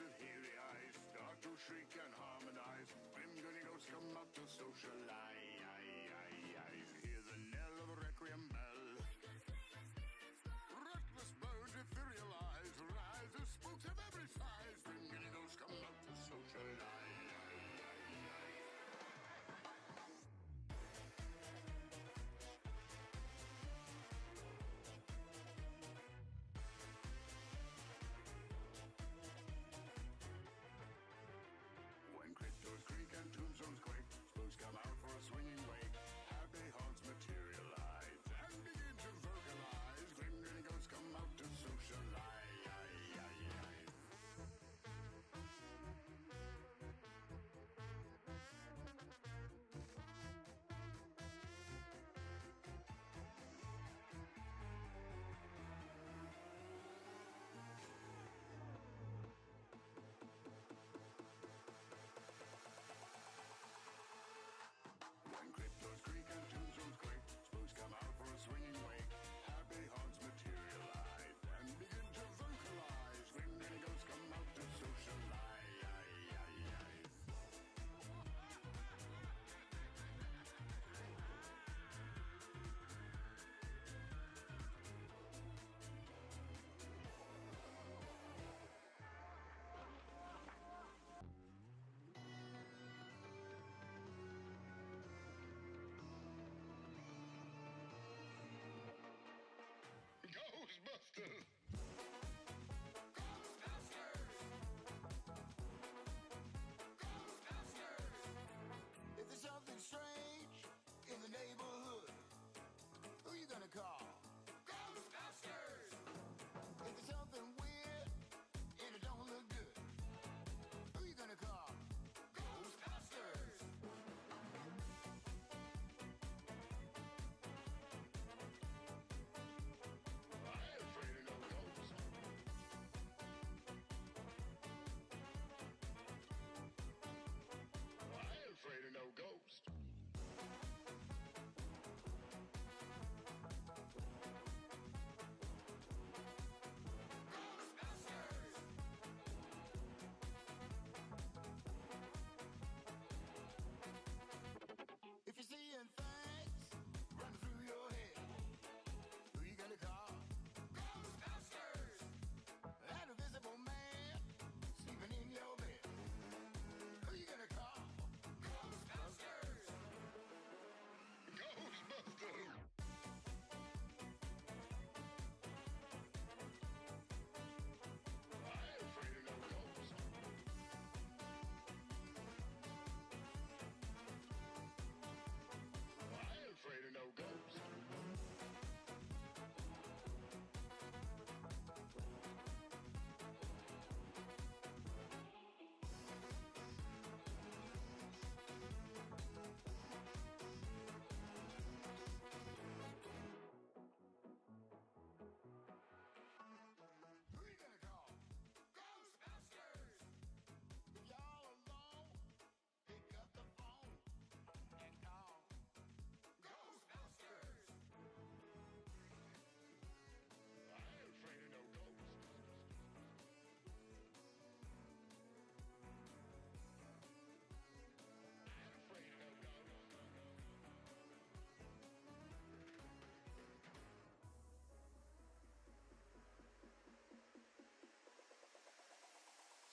with hairy eyes start to shriek and harmonize. Gringolinos come up to socialize. Hear the knell of a requiem bell. Reckless birds ethereal eyes rise as spooks of every size. Gringolinos come up to socialize. And tombstones quake, spooks come out for a swinging wake. Happy haunts materialize and begin to vocalize. Grim ghosts come out to socialize.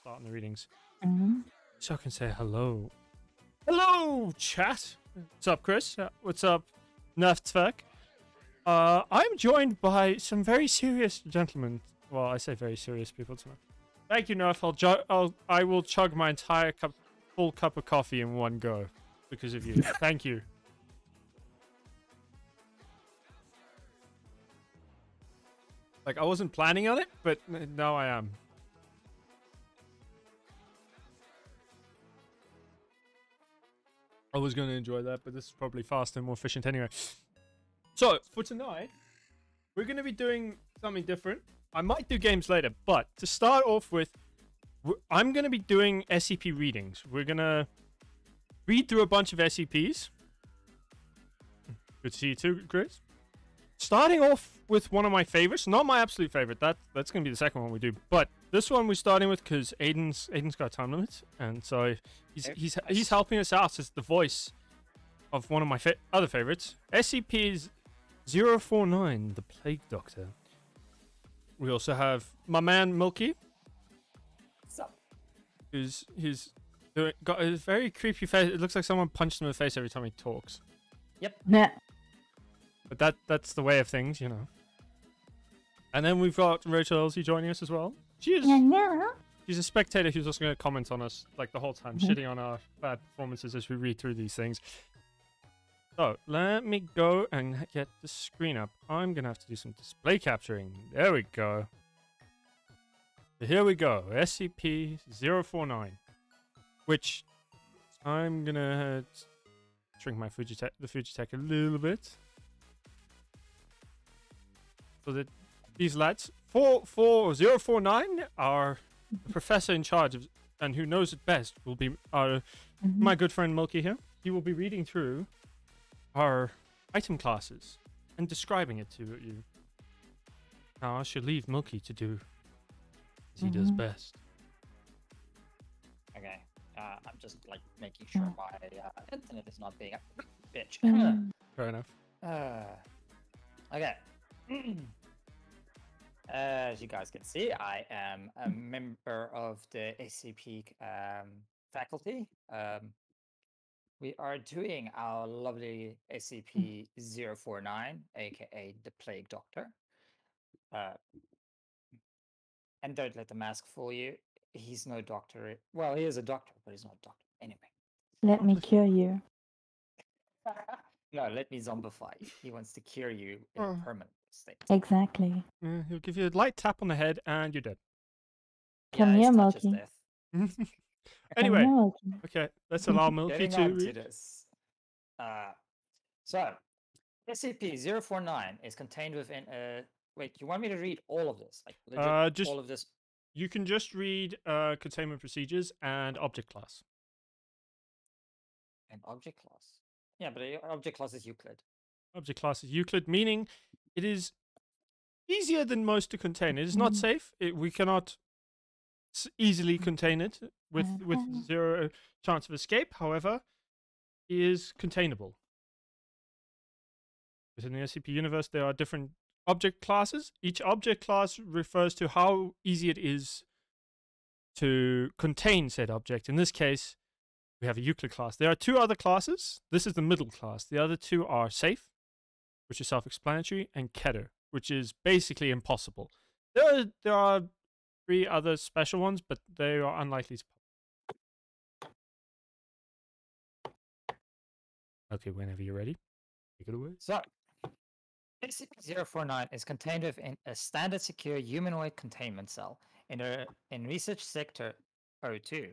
Starting the readings. So I can say hello. Hello, chat. What's up, Chris? What's up, Nerftwerk? I'm joined by some very serious gentlemen. Well, I say very serious people tonight. Thank you, Nerf. I will chug my entire full cup of coffee in one go because of you. Thank you. Like, I wasn't planning on it, but now I am. I was going to enjoy that, but this is probably faster and more efficient anyway. So, for tonight, we're going to be doing something different. I might do games later, but to start off with, I'm going to be doing SCP readings. We're going to read through a bunch of SCPs. Good to see you too, Chris. Starting off with one of my favorites. Not my absolute favorite. That's going to be the second one we do. But This one we're starting with because Aiden's got time limits, and so he's helping us out as the voice of one of my other favorites, SCP-049, the Plague Doctor. We also have my man Milky. What's up? Who's got a very creepy face. It looks like someone punched him in the face every time he talks. Yep. Nah. But that's the way of things, you know. And then we've got Rachel Elsie joining us as well. She's a spectator who's also going to comment on us like the whole time, shitting on our bad performances as we read through these things. So let me go and get the screen up. I'm going to have to do some display capturing. There we go. So here we go. SCP-049. Which I'm going to shrink my Fujitech a little bit. So that these lads, 049, are the professor in charge of, and who knows it best, will be our my good friend Milky here. He will be reading through our item classes and describing it to you. Now I should leave Milky to do as he does best. Okay, I'm just like making sure my internet is not being a bitch. Fair enough. Okay. As you guys can see, I am a member of the SCP faculty. We are doing our lovely SCP-049, aka the Plague Doctor. And don't let the mask fool you. He's no doctor. Well, he is a doctor, but he's not a doctor. Anyway. Let me cure you. No, let me zombify you. He wants to cure you in permanent. State. Exactly. He'll give you a light tap on the head and you're dead. Come here, Milky. Anyway, okay, let's allow Milky to read this. So, SCP-049 is contained within a... Wait, you want me to read all of this? Like, legit, just all of this? You can just read containment procedures and object class. And object class? Yeah, but object class is Euclid. Object class is Euclid, meaning... It is easier than most to contain. It is not safe. We cannot easily contain it with zero chance of escape. However, it is containable. Within the SCP universe, there are different object classes. Each object class refers to how easy it is to contain said object. In this case, we have a Euclid class. There are two other classes. This is the middle class. The other two are safe, which is self-explanatory, and Keter, which is basically impossible. There are three other special ones, but they are unlikely to pop. Okay, whenever you're ready, take it away. So, SCP-049 is contained within a standard secure humanoid containment cell in Research Sector 02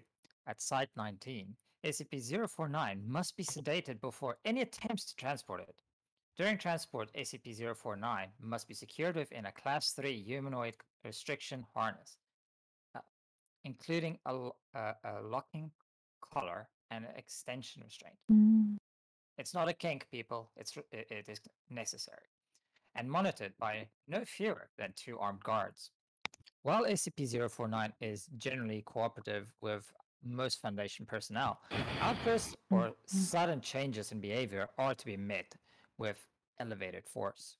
at Site 19. SCP-049 must be sedated before any attempts to transport it. During transport, SCP-049 must be secured within a Class 3 humanoid restriction harness, including a locking collar and an extension restraint. It's not a kink, people. It is necessary. And monitored by no fewer than two armed guards. While SCP-049 is generally cooperative with most Foundation personnel, outbursts or sudden changes in behavior are to be met with elevated force.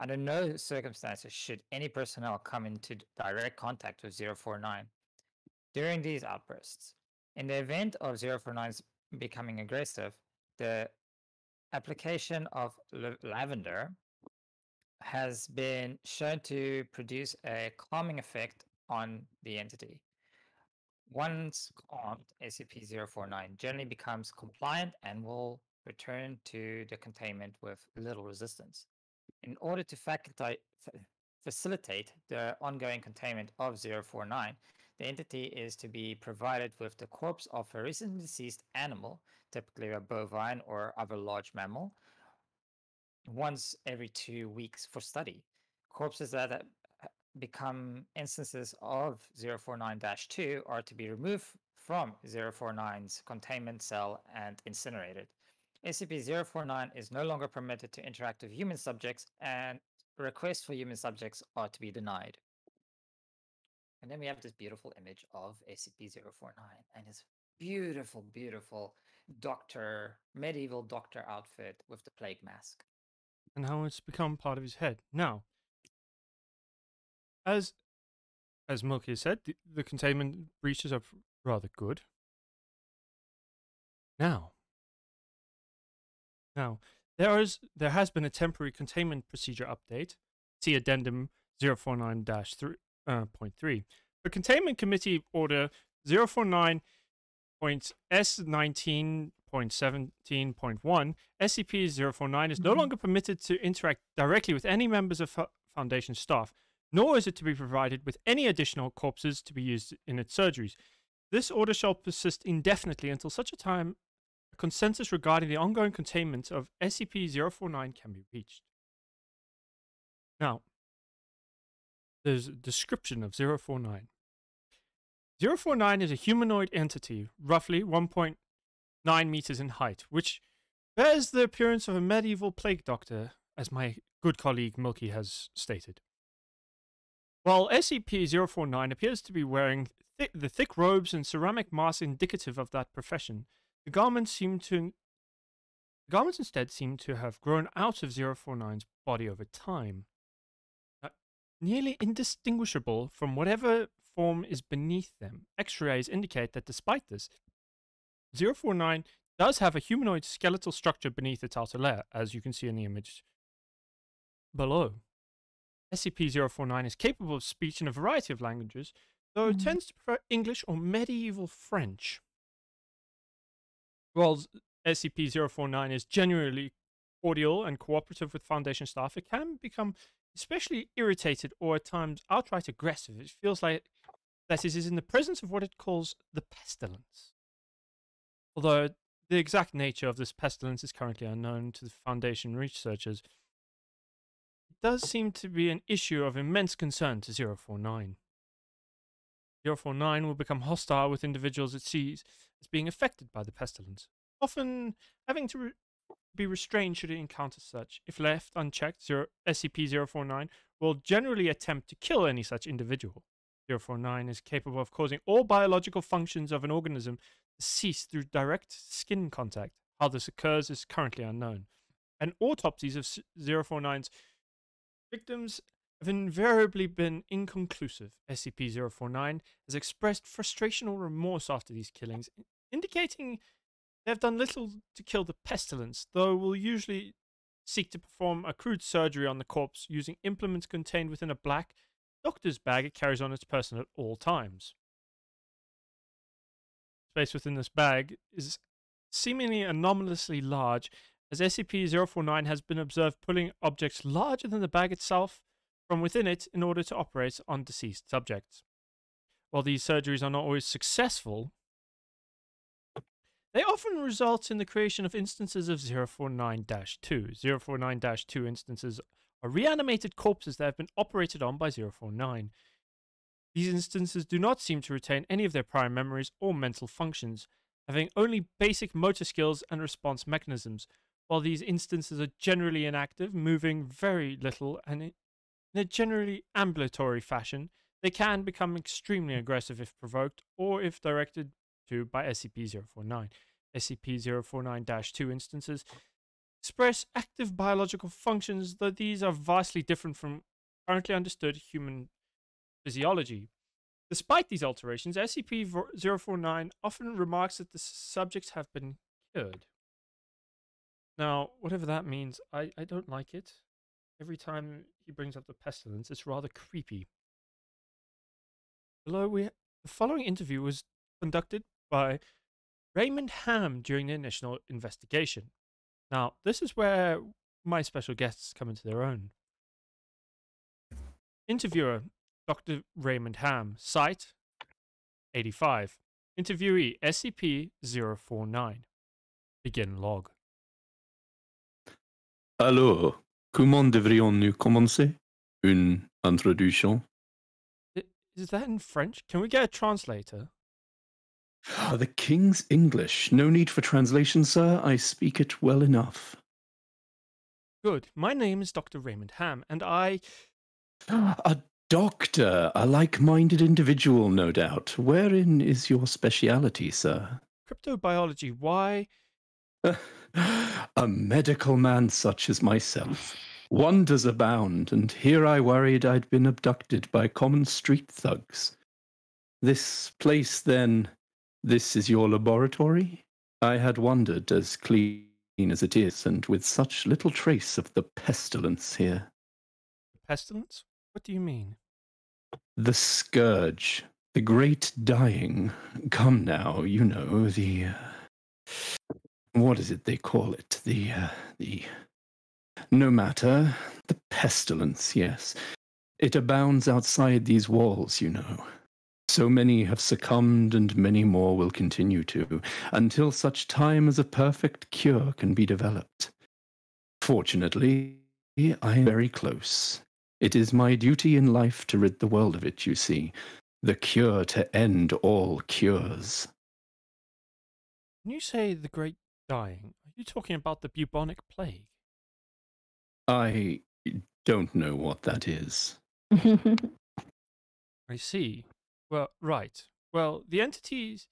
Under no circumstances should any personnel come into direct contact with 049 during these outbursts. In the event of 049's becoming aggressive, the application of lavender has been shown to produce a calming effect on the entity. Once calmed, SCP-049 generally becomes compliant and will return to the containment with little resistance. In order to facilitate the ongoing containment of 049, the entity is to be provided with the corpse of a recently deceased animal, typically a bovine or other large mammal, once every 2 weeks for study. Corpses that become instances of 049-2 are to be removed from 049's containment cell and incinerated. SCP-049 is no longer permitted to interact with human subjects, and requests for human subjects are to be denied. And then we have this beautiful image of SCP-049 and his beautiful, beautiful doctor, medieval doctor outfit with the plague mask. And how it's become part of his head. Now, as Milky said, the containment breaches are rather good. Now, there has been a temporary containment procedure update. See addendum 049-3.3. The Containment Committee Order 049.S19.17.1, SCP-049 is no longer permitted to interact directly with any members of Foundation staff, nor is it to be provided with any additional corpses to be used in its surgeries. This order shall persist indefinitely until such a time a consensus regarding the ongoing containment of SCP-049 can be reached. Now, there's a description of 049. 049 is a humanoid entity, roughly 1.9 meters in height, which bears the appearance of a medieval plague doctor, as my good colleague Milky has stated. While SCP-049 appears to be wearing the thick robes and ceramic masks indicative of that profession, the garments instead seem to have grown out of 049's body over time, nearly indistinguishable from whatever form is beneath them. X-rays indicate that despite this, 049 does have a humanoid skeletal structure beneath its outer layer, as you can see in the image below. SCP-049 is capable of speech in a variety of languages, though it tends to prefer English or medieval French. While SCP-049 is genuinely cordial and cooperative with Foundation staff, it can become especially irritated or at times outright aggressive. It feels like that it is in the presence of what it calls the pestilence. Although the exact nature of this pestilence is currently unknown to the Foundation researchers, it does seem to be an issue of immense concern to 049. 049 will become hostile with individuals it sees as being affected by the pestilence, often having to be restrained should it encounter such. If left unchecked, SCP-049 will generally attempt to kill any such individual. 049 is capable of causing all biological functions of an organism to cease through direct skin contact. How this occurs is currently unknown, and autopsies of 049's victims have invariably been inconclusive. SCP-049 has expressed frustration or remorse after these killings, indicating they have done little to kill the pestilence, though will usually seek to perform a crude surgery on the corpse using implements contained within a black doctor's bag it carries on its person at all times. Space within this bag is seemingly anomalously large, as SCP-049 has been observed pulling objects larger than the bag itself from within it in order to operate on deceased subjects. While these surgeries are not always successful, they often result in the creation of instances of 049-2. 049-2 instances are reanimated corpses that have been operated on by 049. These instances do not seem to retain any of their prior memories or mental functions, having only basic motor skills and response mechanisms. While these instances are generally inactive, moving very little, and in a generally ambulatory fashion, they can become extremely aggressive if provoked or if directed to by SCP-049. SCP-049-2 instances express active biological functions, though these are vastly different from currently understood human physiology. Despite these alterations, SCP-049 often remarks that the subjects have been cured. Now, whatever that means, I don't like it. Every time he brings up the pestilence, it's rather creepy. Below, the following interview was conducted by Raymond Ham during the initial investigation. Now, this is where my special guests come into their own. Interviewer, Dr. Raymond Ham, Site 85. Interviewee, SCP-049. Begin log. Alors, comment devrions-nous commencer? Une introduction. Is that in French? Can we get a translator? The King's English. No need for translation, sir. I speak it well enough. Good. My name is Dr. Raymond Ham, and I... Doctor, a like-minded individual, no doubt. Wherein is your speciality, sir? Cryptobiology, why? A medical man such as myself. Wonders abound, and here I worried I'd been abducted by common street thugs. This place, then, this is your laboratory? I had wondered, as clean as it is, and with such little trace of the pestilence here. Pestilence? What do you mean? The scourge. The great dying. Come now, you know, the... what is it they call it? The... no matter. The pestilence, yes. It abounds outside these walls, you know. So many have succumbed, and many more will continue to, until such time as a perfect cure can be developed. Fortunately, I am very close. It is my duty in life to rid the world of it, you see. The cure to end all cures. When you say the great dying, are you talking about the bubonic plague? I don't know what that is. I see. Well, right. Well, the entities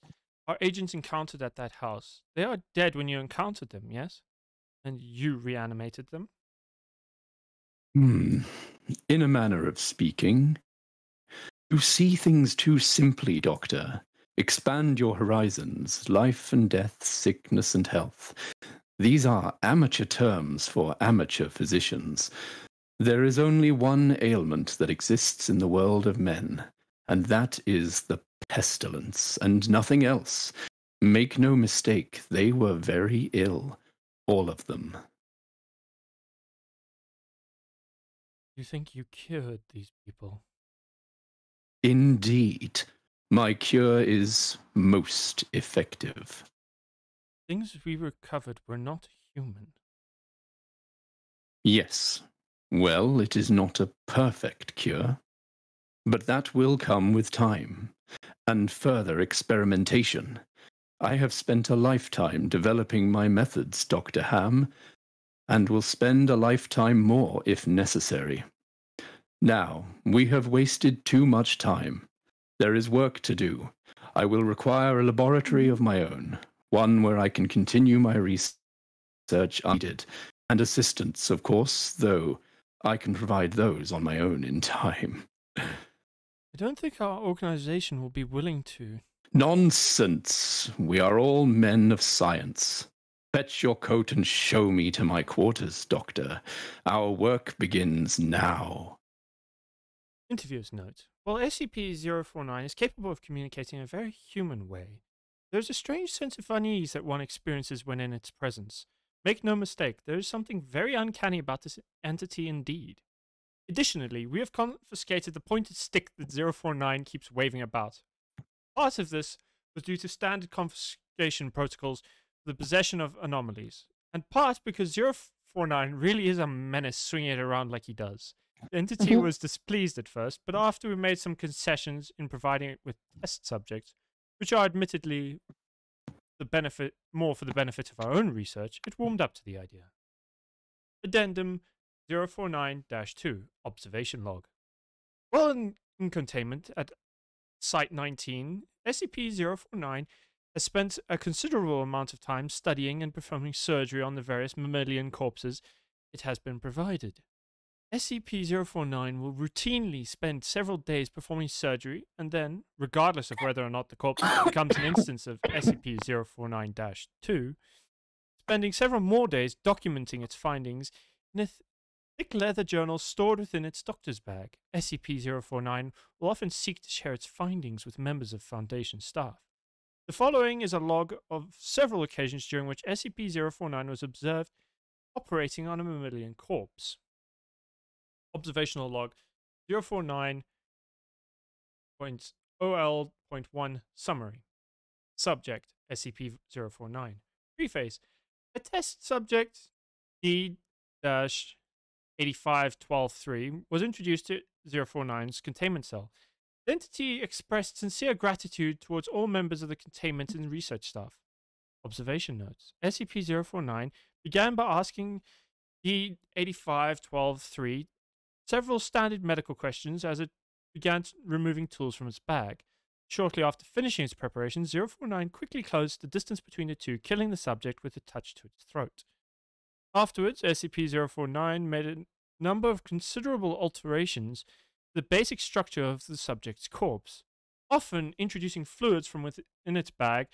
our agents encountered at that house, they are dead when you encountered them, yes? And you reanimated them? Hmm. In a manner of speaking. You see things too simply, Doctor. Expand your horizons. Life and death, sickness and health. These are amateur terms for amateur physicians. There is only one ailment that exists in the world of men, and that is the pestilence, and nothing else. Make no mistake, they were very ill, all of them. You think you cured these people? Indeed. My cure is most effective. Things we recovered were not human. Yes. Well, it is not a perfect cure. But that will come with time, and further experimentation. I have spent a lifetime developing my methods, Dr. Ham, and will spend a lifetime more if necessary. Now, we have wasted too much time. There is work to do. I will require a laboratory of my own, one where I can continue my research needed, and assistance, of course, though I can provide those on my own in time. I don't think our organization will be willing to... Nonsense! We are all men of science. Fetch your coat and show me to my quarters, Doctor. Our work begins now. Interviewer's note. While SCP-049 is capable of communicating in a very human way, there's a strange sense of unease that one experiences when in its presence. Make no mistake, there is something very uncanny about this entity indeed. Additionally, we have confiscated the pointed stick that 049 keeps waving about. Part of this was due to standard confiscation protocols, the possession of anomalies, and part because 049 really is a menace swinging it around like he does. The entity was displeased at first, but after we made some concessions in providing it with test subjects, which are admittedly more for the benefit of our own research, it warmed up to the idea. Addendum 049-2, Observation Log. While in containment at Site 19, SCP-049 has spent a considerable amount of time studying and performing surgery on the various mammalian corpses it has been provided. SCP-049 will routinely spend several days performing surgery and then, regardless of whether or not the corpse becomes an instance of SCP-049-2, spending several more days documenting its findings in a thick leather journal stored within its doctor's bag. SCP-049 will often seek to share its findings with members of Foundation staff. The following is a log of several occasions during which SCP-049 was observed operating on a mammalian corpse. Observational log 049.OL.1 Summary. Subject SCP-049. Preface. A test subject D-85123 was introduced to 049's containment cell. The entity expressed sincere gratitude towards all members of the containment and research staff. Observation notes. SCP-049 began by asking D-85123 several standard medical questions as it began removing tools from its bag. Shortly after finishing its preparations, 049 quickly closed the distance between the two, killing the subject with a touch to its throat. Afterwards, SCP-049 made a number of considerable alterations to the basic structure of the subject's corpse, often introducing fluids from within its bag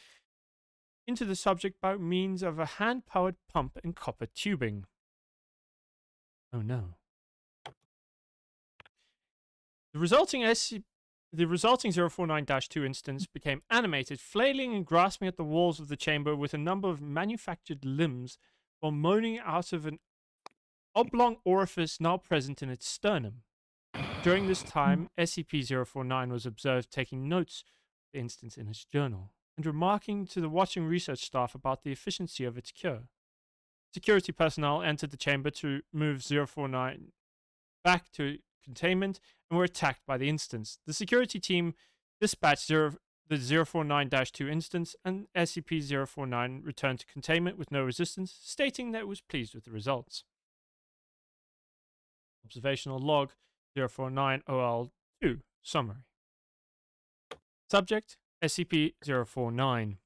into the subject by means of a hand-powered pump and copper tubing. Oh no. The resulting 049-2 instance became animated, flailing and grasping at the walls of the chamber with a number of manufactured limbs while moaning out of an oblong orifice now present in its sternum. During this time, SCP-049 was observed taking notes of the instance in its journal and remarking to the watching research staff about the efficiency of its cure. Security personnel entered the chamber to move 049 back to containment and were attacked by the instance. The security team dispatched the 049-2 instance, and SCP-049 returned to containment with no resistance, stating that it was pleased with the results. Observational log 049-OL-2 summary. Subject: SCP-049.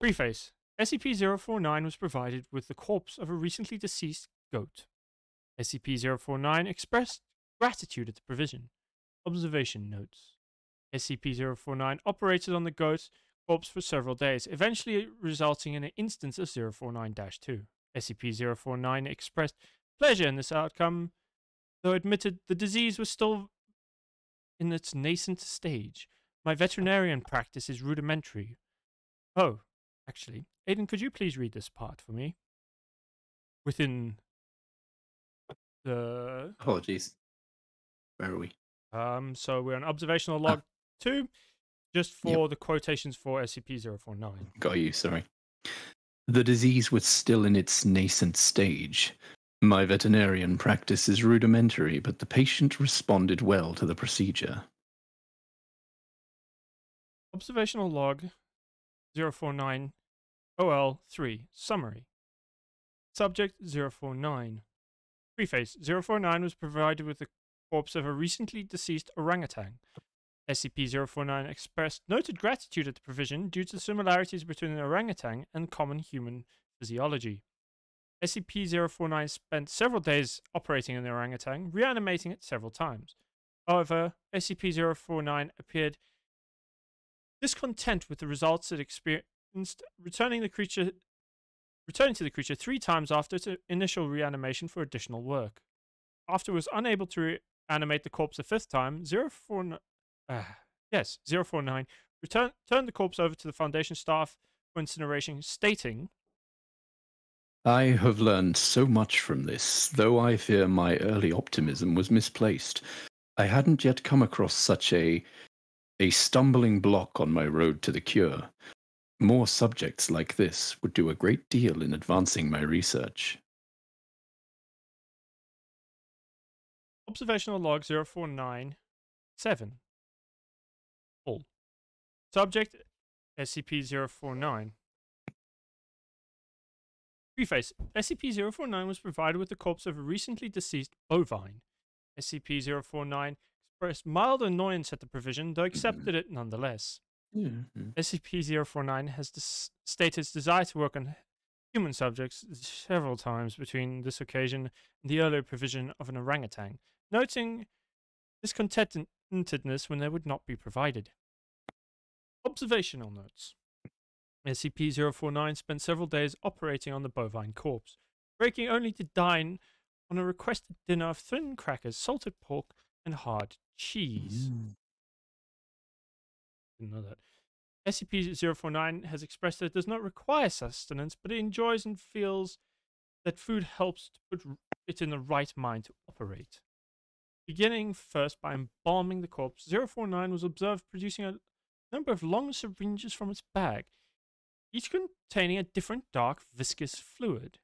Preface: SCP-049 was provided with the corpse of a recently deceased goat. SCP-049 expressed gratitude at the provision. Observation notes. SCP-049 operated on the goat's corpse for several days, eventually resulting in an instance of 049-2. SCP-049 expressed pleasure in this outcome, though admitted the disease was still in its nascent stage. My veterinarian practice is rudimentary. Oh, actually, Aiden, could you please read this part for me? Within the... Oh, jeez. Where are we? So we're on observational log 2, just for the quotations for SCP-049. Got you, sorry. The disease was still in its nascent stage. My veterinarian practice is rudimentary, but the patient responded well to the procedure. Observational log 049-OL-3 summary. Subject: 049. Preface: 049 was provided with the corpse of a recently deceased orangutan. SCP-049 expressed noted gratitude at the provision due to the similarities between an orangutan and common human physiology. SCP-049 spent several days operating on the orangutan, reanimating it several times. However, SCP-049 appeared discontent with the results it experienced, returning to the creature 3 times after its initial reanimation for additional work. After it was unable to reanimate the corpse a 5th time, 049 turned the corpse over to the Foundation staff for incineration, stating... I have learned so much from this, though I fear my early optimism was misplaced. I hadn't yet come across such a stumbling block on my road to the cure. More subjects like this would do a great deal in advancing my research. Observational log 049-7. All. Subject: SCP-049. Preface: SCP-049 was provided with the corpse of a recently deceased bovine. SCP-049 expressed mild annoyance at the provision, though accepted it nonetheless. SCP-049 has stated its desire to work on human subjects several times between this occasion and the earlier provision of an orangutan, noting discontentedness when they would not be provided. Observational notes. SCP-049 spent several days operating on the bovine corpse, breaking only to dine on a requested dinner of thin crackers, salted pork, and hard cheese. Didn't know that. SCP-049 has expressed that it does not require sustenance, but it enjoys and feels that food helps to put it in the right mind to operate. Beginning first by embalming the corpse, 049 was observed producing a number of long syringes from its bag, each containing a different dark, viscous fluid.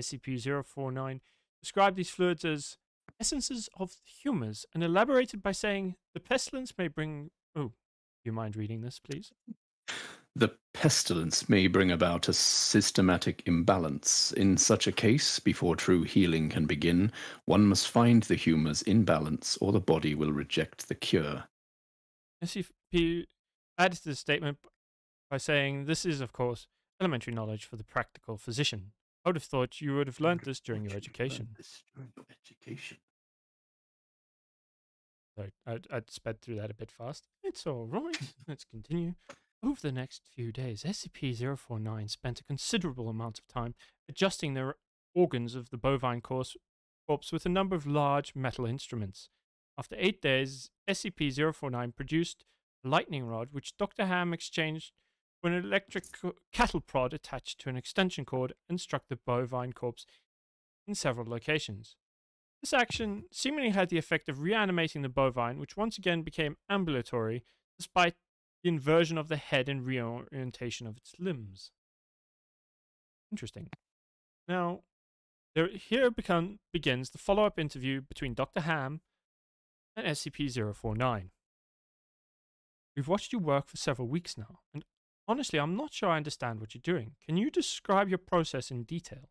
SCP-049 described these fluids as essences of the humours and elaborated by saying, the pestilence may bring... Oh, do you mind reading this, please? The pestilence may bring about a systematic imbalance. In such a case, before true healing can begin, one must find the humors in balance, or the body will reject the cure. SCP adds to the statement by saying, this is, of course, elementary knowledge for the practical physician. I would have thought you would have learned this during your education. Sorry, I'd sped through that a bit fast. It's all right. Let's continue. Over the next few days, SCP-049 spent a considerable amount of time adjusting the organs of the bovine corpse with a number of large metal instruments. After 8 days, SCP-049 produced a lightning rod, which Dr. Ham exchanged for an electric cattle prod attached to an extension cord and struck the bovine corpse in several locations. This action seemingly had the effect of reanimating the bovine, which once again became ambulatory, despite the inversion of the head and reorientation of its limbs. Interesting. Now, here begins the follow-up interview between Dr. Ham and SCP-049. We've watched you work for several weeks now, and honestly, I'm not sure I understand what you're doing. Can you describe your process in detail?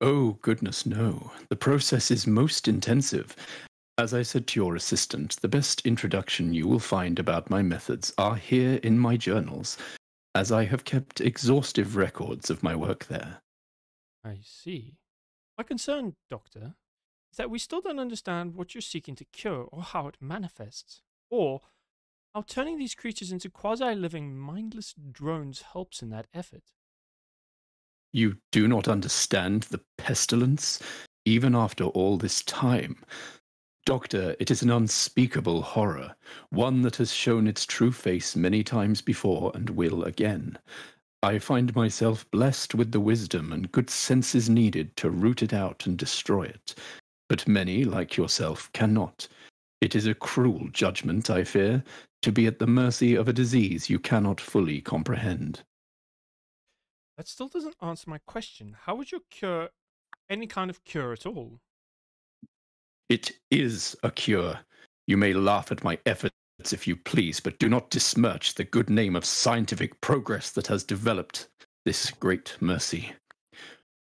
Oh, goodness, no. The process is most intensive. As I said to your assistant, the best introduction you will find about my methods are here in my journals, as I have kept exhaustive records of my work there. I see. My concern, Doctor, is that we still don't understand what you're seeking to cure or how it manifests, or how turning these creatures into quasi-living, mindless drones helps in that effort. You do not understand the pestilence, even after all this time. Doctor, it is an unspeakable horror, one that has shown its true face many times before and will again. I find myself blessed with the wisdom and good senses needed to root it out and destroy it, but many, like yourself, cannot. It is a cruel judgment, I fear, to be at the mercy of a disease you cannot fully comprehend. That still doesn't answer my question. How would you cure any kind of cure at all? It is a cure. You may laugh at my efforts if you please, but do not besmirch the good name of scientific progress that has developed this great mercy.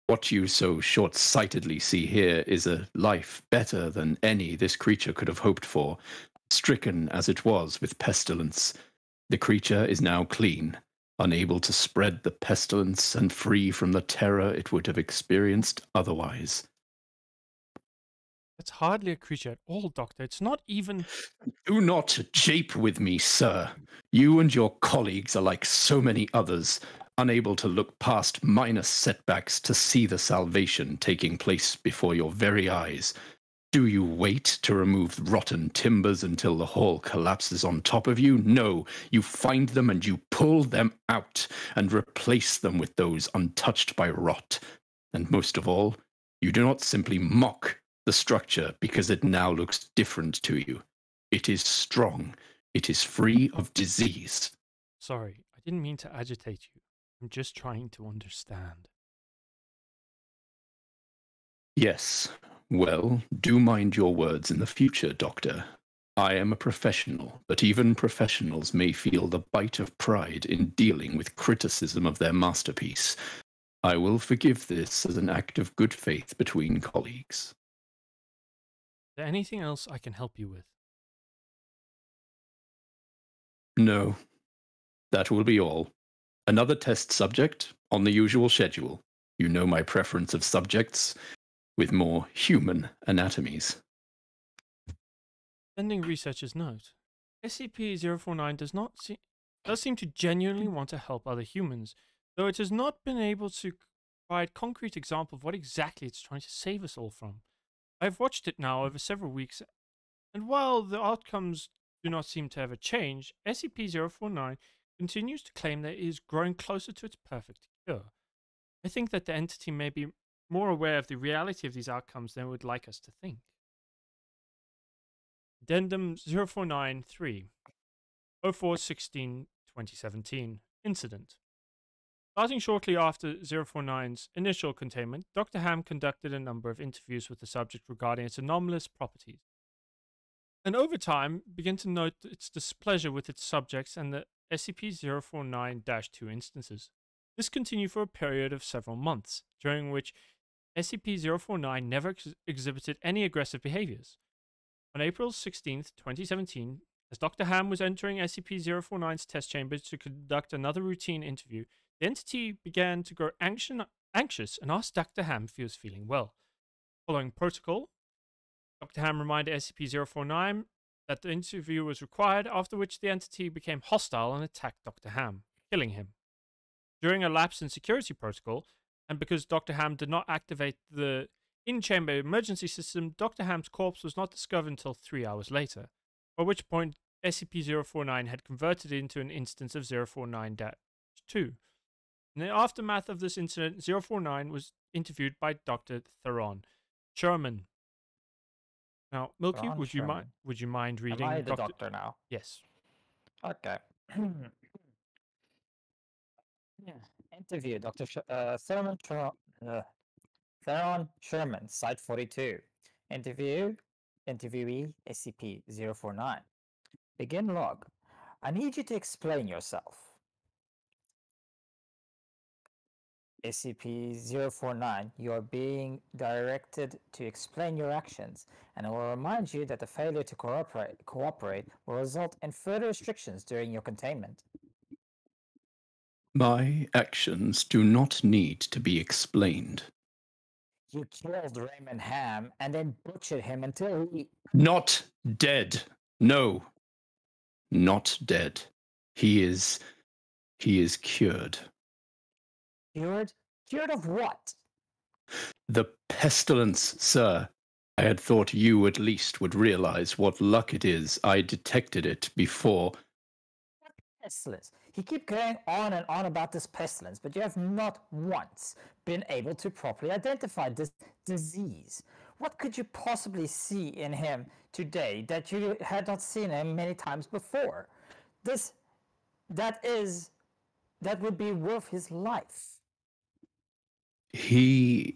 What you so short-sightedly see here is a life better than any this creature could have hoped for, stricken as it was with pestilence. The creature is now clean, unable to spread the pestilence and free from the terror it would have experienced otherwise. It's hardly a creature at all, Doctor. It's not even... Do not jape with me, sir. You and your colleagues are like so many others, unable to look past minor setbacks to see the salvation taking place before your very eyes. Do you wait to remove rotten timbers until the hall collapses on top of you? No, you find them and you pull them out and replace them with those untouched by rot. And most of all, you do not simply mock the structure because it now looks different to you. It is strong. It is free of disease. Sorry, I didn't mean to agitate you. I'm just trying to understand. Yes. Well, do mind your words in the future, Doctor. I am a professional, but even professionals may feel the bite of pride in dealing with criticism of their masterpiece. I will forgive this as an act of good faith between colleagues. Is there anything else I can help you with? No. That will be all. Another test subject on the usual schedule. You know my preference of subjects with more human anatomies. Sending researchers note. SCP-049 does seem to genuinely want to help other humans, though it has not been able to provide concrete example of what exactly it's trying to save us all from. I've watched it now over several weeks, and while the outcomes do not seem to ever change, SCP-049 continues to claim that it is growing closer to its perfect cure. I think that the entity may be more aware of the reality of these outcomes than it would like us to think. Addendum 0493 04/16/2017 Incident. Starting shortly after 049's initial containment, Dr. Ham conducted a number of interviews with the subject regarding its anomalous properties, and over time began to note its displeasure with its subjects and the SCP-049-2 instances. This continued for a period of several months, during which SCP-049 never exhibited any aggressive behaviors. On April 16, 2017, as Dr. Ham was entering SCP-049's test chamber to conduct another routine interview, the entity began to grow anxious and asked Dr. Ham if he was feeling well. Following protocol, Dr. Ham reminded SCP-049 that the interview was required, after which the entity became hostile and attacked Dr. Ham, killing him. During a lapse in security protocol, and because Dr. Ham did not activate the in-chamber emergency system, Dr. Ham's corpse was not discovered until 3 hours later, at which point SCP-049 had converted into an instance of 049-2. In the aftermath of this incident, 049 was interviewed by Dr. Theron Sherman. Now, Milky, Theron would you mind reading? Am I the doctor now? Yes. Okay. Yeah. Interview Dr. Theron Sherman, Site 42. Interviewee SCP-049. Begin log. I need you to explain yourself. SCP-049, you are being directed to explain your actions, and I will remind you that the failure to cooperate will result in further restrictions during your containment. My actions do not need to be explained. You killed Raymond Ham and then butchered him until he... Not dead. No. Not dead. He is cured. Cured? Cured of what? The pestilence, sir. I had thought you at least would realize what luck it is I detected it before. What pestilence? You keep going on and on about this pestilence, but you have not once been able to properly identify this disease. What could you possibly see in him today that you had not seen him many times before? That would be worth his life. The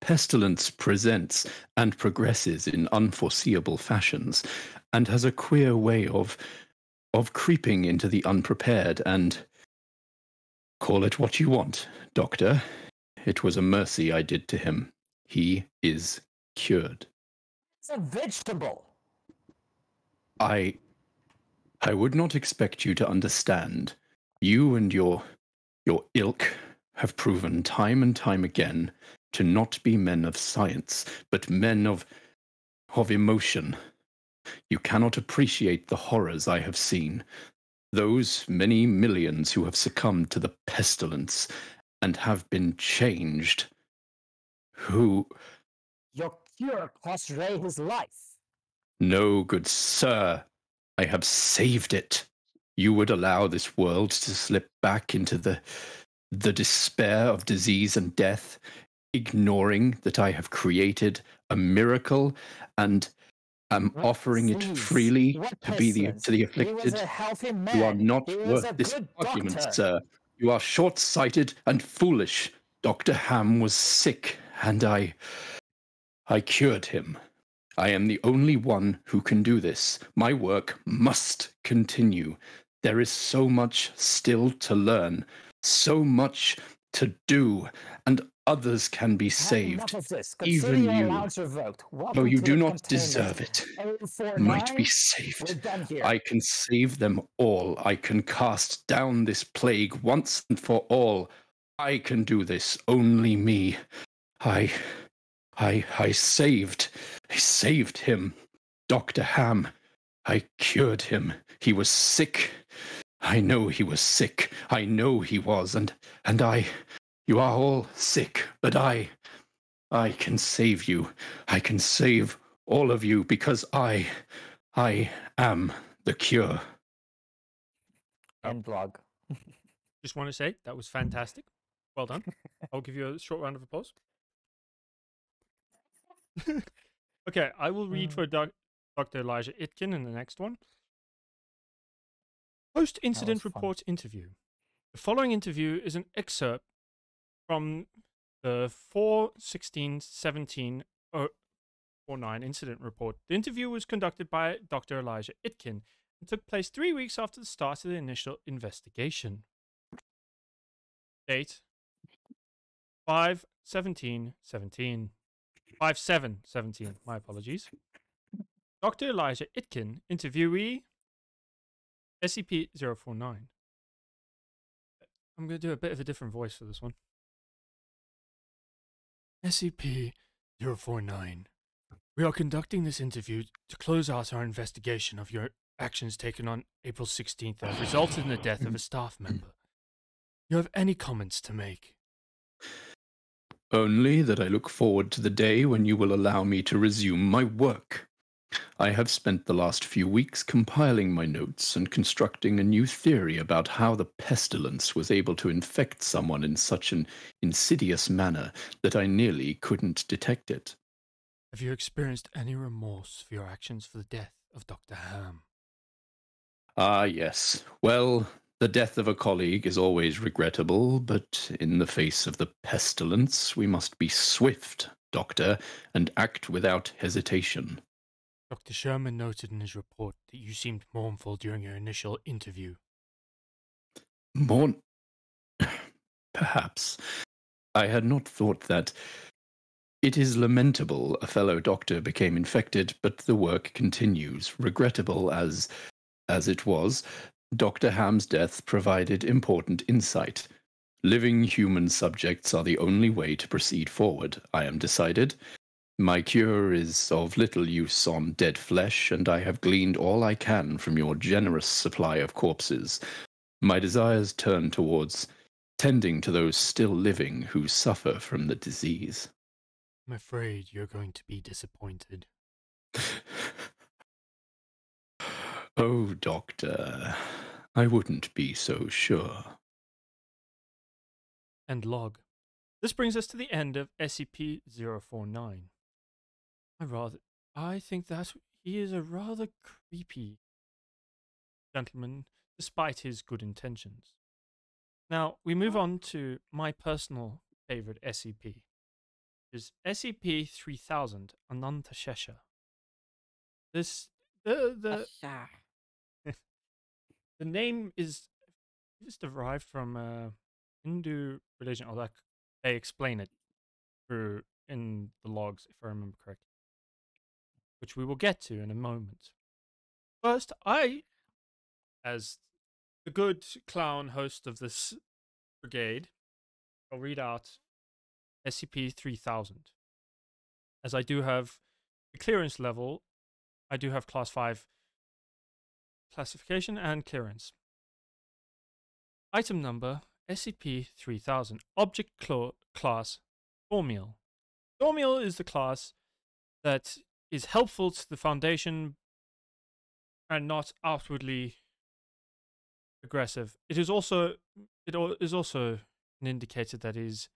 pestilence presents and progresses in unforeseeable fashions, and has a queer way of creeping into the unprepared, and call it what you want, Doctor. It was a mercy I did to him. He is cured. It's a vegetable. I would not expect you to understand. You and your ilk have proven time and time again to not be men of science, but men of emotion. You cannot appreciate the horrors I have seen, those many millions who have succumbed to the pestilence and have been changed, who... Your cure cost Ray his life. No, good sir. I have saved it. You would allow this world to slip back into the despair of disease and death, ignoring that I have created a miracle and am offering it freely to the afflicted. You are not worth this argument, sir. You are short-sighted and foolish. Dr. Ham was sick, and I cured him. I am the only one who can do this. My work must continue. There is so much still to learn. So much to do, and others can be saved. Even you, though you do not deserve it, might be saved. I can save them all. I can cast down this plague once and for all. I can do this. Only me. I saved him, Dr. Ham. I cured him. He was sick. I know he was sick. I know he was, and I... You are all sick, but I can save you. I can save all of you, because I am the cure. End blog. Just want to say, that was fantastic. Well done. I'll give you a short round of applause. Okay, I will read for Dr. Elijah Itkin in the next one. Post-incident report interview. The following interview is an excerpt from the 4/16/17/049 incident report. The interview was conducted by Dr. Elijah Itkin and took place 3 weeks after the start of the initial investigation. Date 5/17/17. 5/7/17, my apologies. Dr. Elijah Itkin, interviewee, SCP-049. I'm going to do a bit of a different voice for this one. SCP-049. We are conducting this interview to close out our investigation of your actions taken on April 16th that have resulted in the death of a staff member. You have any comments to make? Only that I look forward to the day when you will allow me to resume my work. I have spent the last few weeks compiling my notes and constructing a new theory about how the pestilence was able to infect someone in such an insidious manner that I nearly couldn't detect it. Have you experienced any remorse for your actions for the death of Dr. Ham? Ah, yes. Well, the death of a colleague is always regrettable, but in the face of the pestilence, we must be swift, Doctor, and act without hesitation. Dr. Sherman noted in his report that you seemed mournful during your initial interview. Mourn? Perhaps. I had not thought that. It is lamentable a fellow doctor became infected, but the work continues. Regrettable as it was, Dr. Ham's death provided important insight. Living human subjects are the only way to proceed forward, I am decided. My cure is of little use on dead flesh, and I have gleaned all I can from your generous supply of corpses. My desires turn towards tending to those still living who suffer from the disease. I'm afraid you're going to be disappointed. Oh, Doctor, I wouldn't be so sure. End log. This brings us to the end of SCP-049. I think that he is a rather creepy gentleman, despite his good intentions. Now, we move on to my personal favorite SCP, which is SCP-3000, Ananta Shesha. The name is derived from Hindu religion, although they explain it through in the logs, if I remember correctly, which we will get to in a moment. First, I, as the good clown host of this brigade, I'll read out SCP-3000. As I do have the clearance level, I do have Class 5 classification and clearance. Item number, SCP-3000. Object class, Dormiel. Dormiel is the class that is helpful to the Foundation and not outwardly aggressive. It is also an indicator that is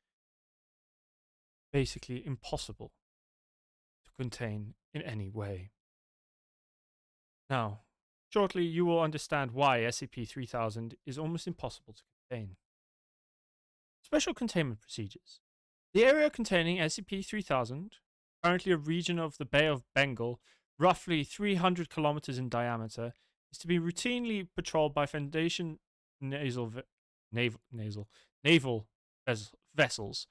basically impossible to contain in any way. Now, shortly you will understand why SCP-3000 is almost impossible to contain. Special containment procedures. The area containing SCP-3000, currently a region of the Bay of Bengal, roughly 300 kilometers in diameter, is to be routinely patrolled by Foundation naval vessels.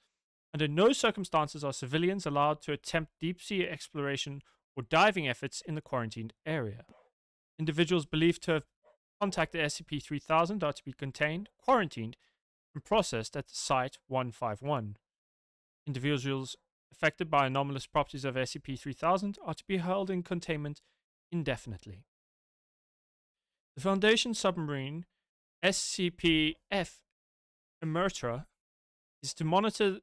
Under no circumstances are civilians allowed to attempt deep-sea exploration or diving efforts in the quarantined area. Individuals believed to have contacted SCP-3000 are to be contained, quarantined, and processed at Site 151. Individuals affected by anomalous properties of SCP-3000 are to be held in containment indefinitely. The Foundation submarine SCPF Emerenta is to monitor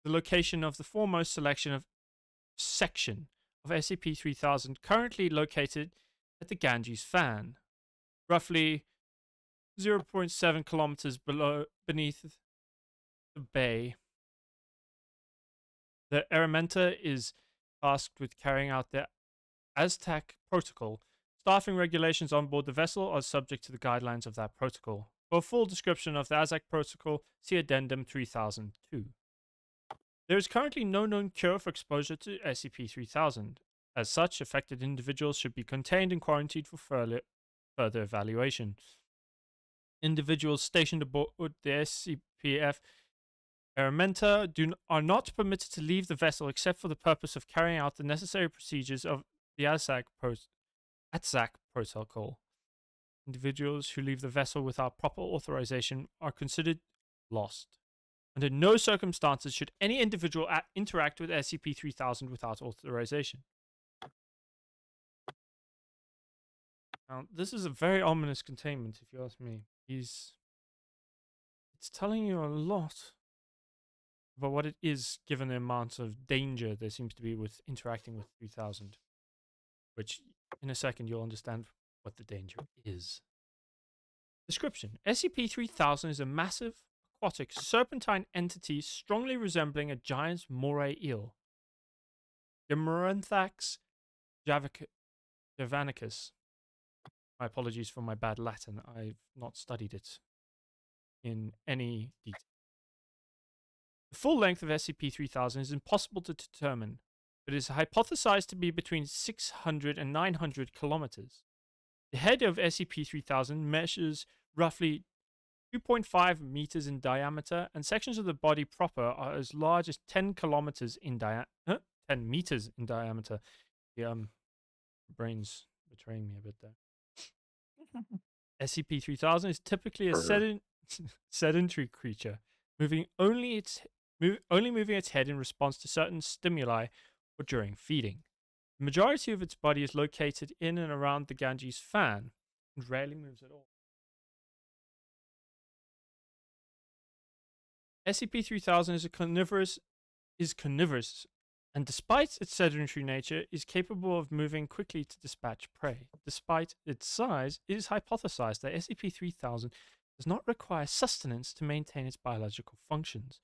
the location of the foremost section of SCP-3000 currently located at the Ganges Fan, roughly 0.7 kilometers beneath the bay. The Emerenta is tasked with carrying out the Aztec protocol. Staffing regulations on board the vessel are subject to the guidelines of that protocol. For a full description of the Aztec protocol, see Addendum 3002. There is currently no known cure for exposure to SCP-3000. As such, affected individuals should be contained and quarantined for further evaluation. Individuals stationed aboard the SCPF Emerenta are not permitted to leave the vessel except for the purpose of carrying out the necessary procedures of the Aztec protocol. Individuals who leave the vessel without proper authorization are considered lost. Under no circumstances should any individual interact with SCP-3000 without authorization. Now, this is a very ominous containment, if you ask me. It's telling you a lot about what it is, given the amount of danger there seems to be with interacting with 3000. Which, in a second, you'll understand what the danger is. Description. SCP-3000 is a massive, aquatic, serpentine entity strongly resembling a giant moray eel. Demaranthax javanicus. My apologies for my bad Latin. I've not studied it in any detail. The full length of SCP-3000 is impossible to determine, but is hypothesized to be between 600 and 900 kilometers. The head of SCP-3000 measures roughly 2.5 meters in diameter, and sections of the body proper are as large as 10 meters in diameter. The brain's betraying me a bit there. SCP-3000 is typically a sedentary creature, only moving its head in response to certain stimuli or during feeding. The majority of its body is located in and around the Ganges fan and rarely moves at all. SCP-3000 is carnivorous, and despite its sedentary nature, is capable of moving quickly to dispatch prey. Despite its size, it is hypothesized that SCP-3000 does not require sustenance to maintain its biological functions.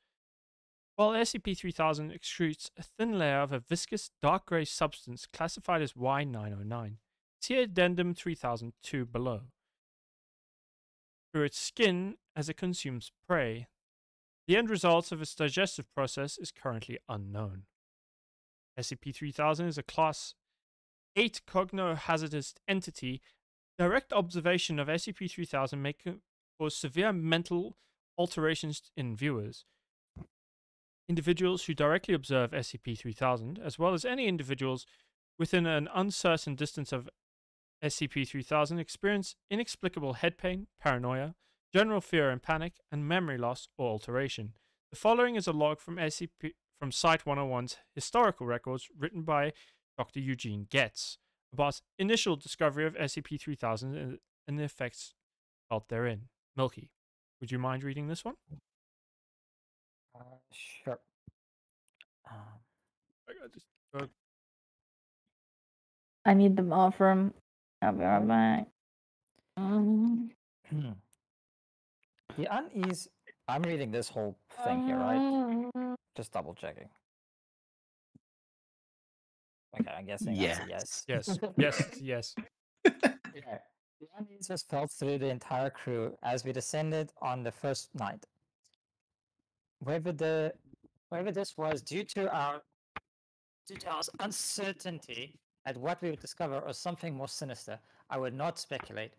While SCP-3000 excretes a thin layer of a viscous, dark grey substance classified as Y-909, see Addendum 3002 below, through its skin as it consumes prey. The end result of its digestive process is currently unknown. SCP-3000 is a Class 8 cognohazardous entity. Direct observation of SCP-3000 may cause severe mental alterations in viewers. Individuals who directly observe SCP-3000, as well as any individuals within an uncertain distance of SCP-3000, experience inexplicable head pain, paranoia, general fear and panic, and memory loss or alteration. The following is a log from Site 101's historical records, written by Dr. Eugene Getz, about initial discovery of SCP-3000 and the effects felt therein. Milky, would you mind reading this one? Sure. I need them all from. I'll be right back. The unease. I'm reading this whole thing here, right? Just double checking. Okay, I'm guessing. Yeah. Yes. Yes. Yes. Yes. Okay. The unease was felt through the entire crew as we descended on the first night. Whether this was due to our uncertainty at what we would discover or something more sinister, I would not speculate.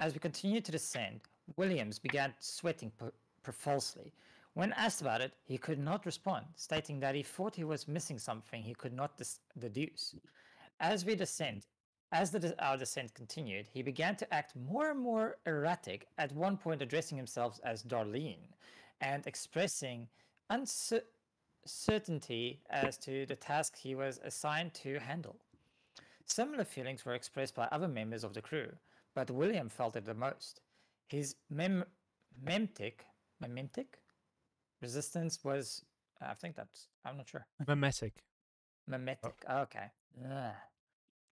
As we continued to descend, Williams began sweating profusely. When asked about it, he could not respond, stating that he thought he was missing something he could not deduce. As our descent continued, he began to act more and more erratic, at one point addressing himself as Darlene, and expressing uncertainty as to the task he was assigned to handle. Similar feelings were expressed by other members of the crew, but William felt it the most. His memetic resistance was, I'm not sure. Memetic, oh. Okay. Ugh.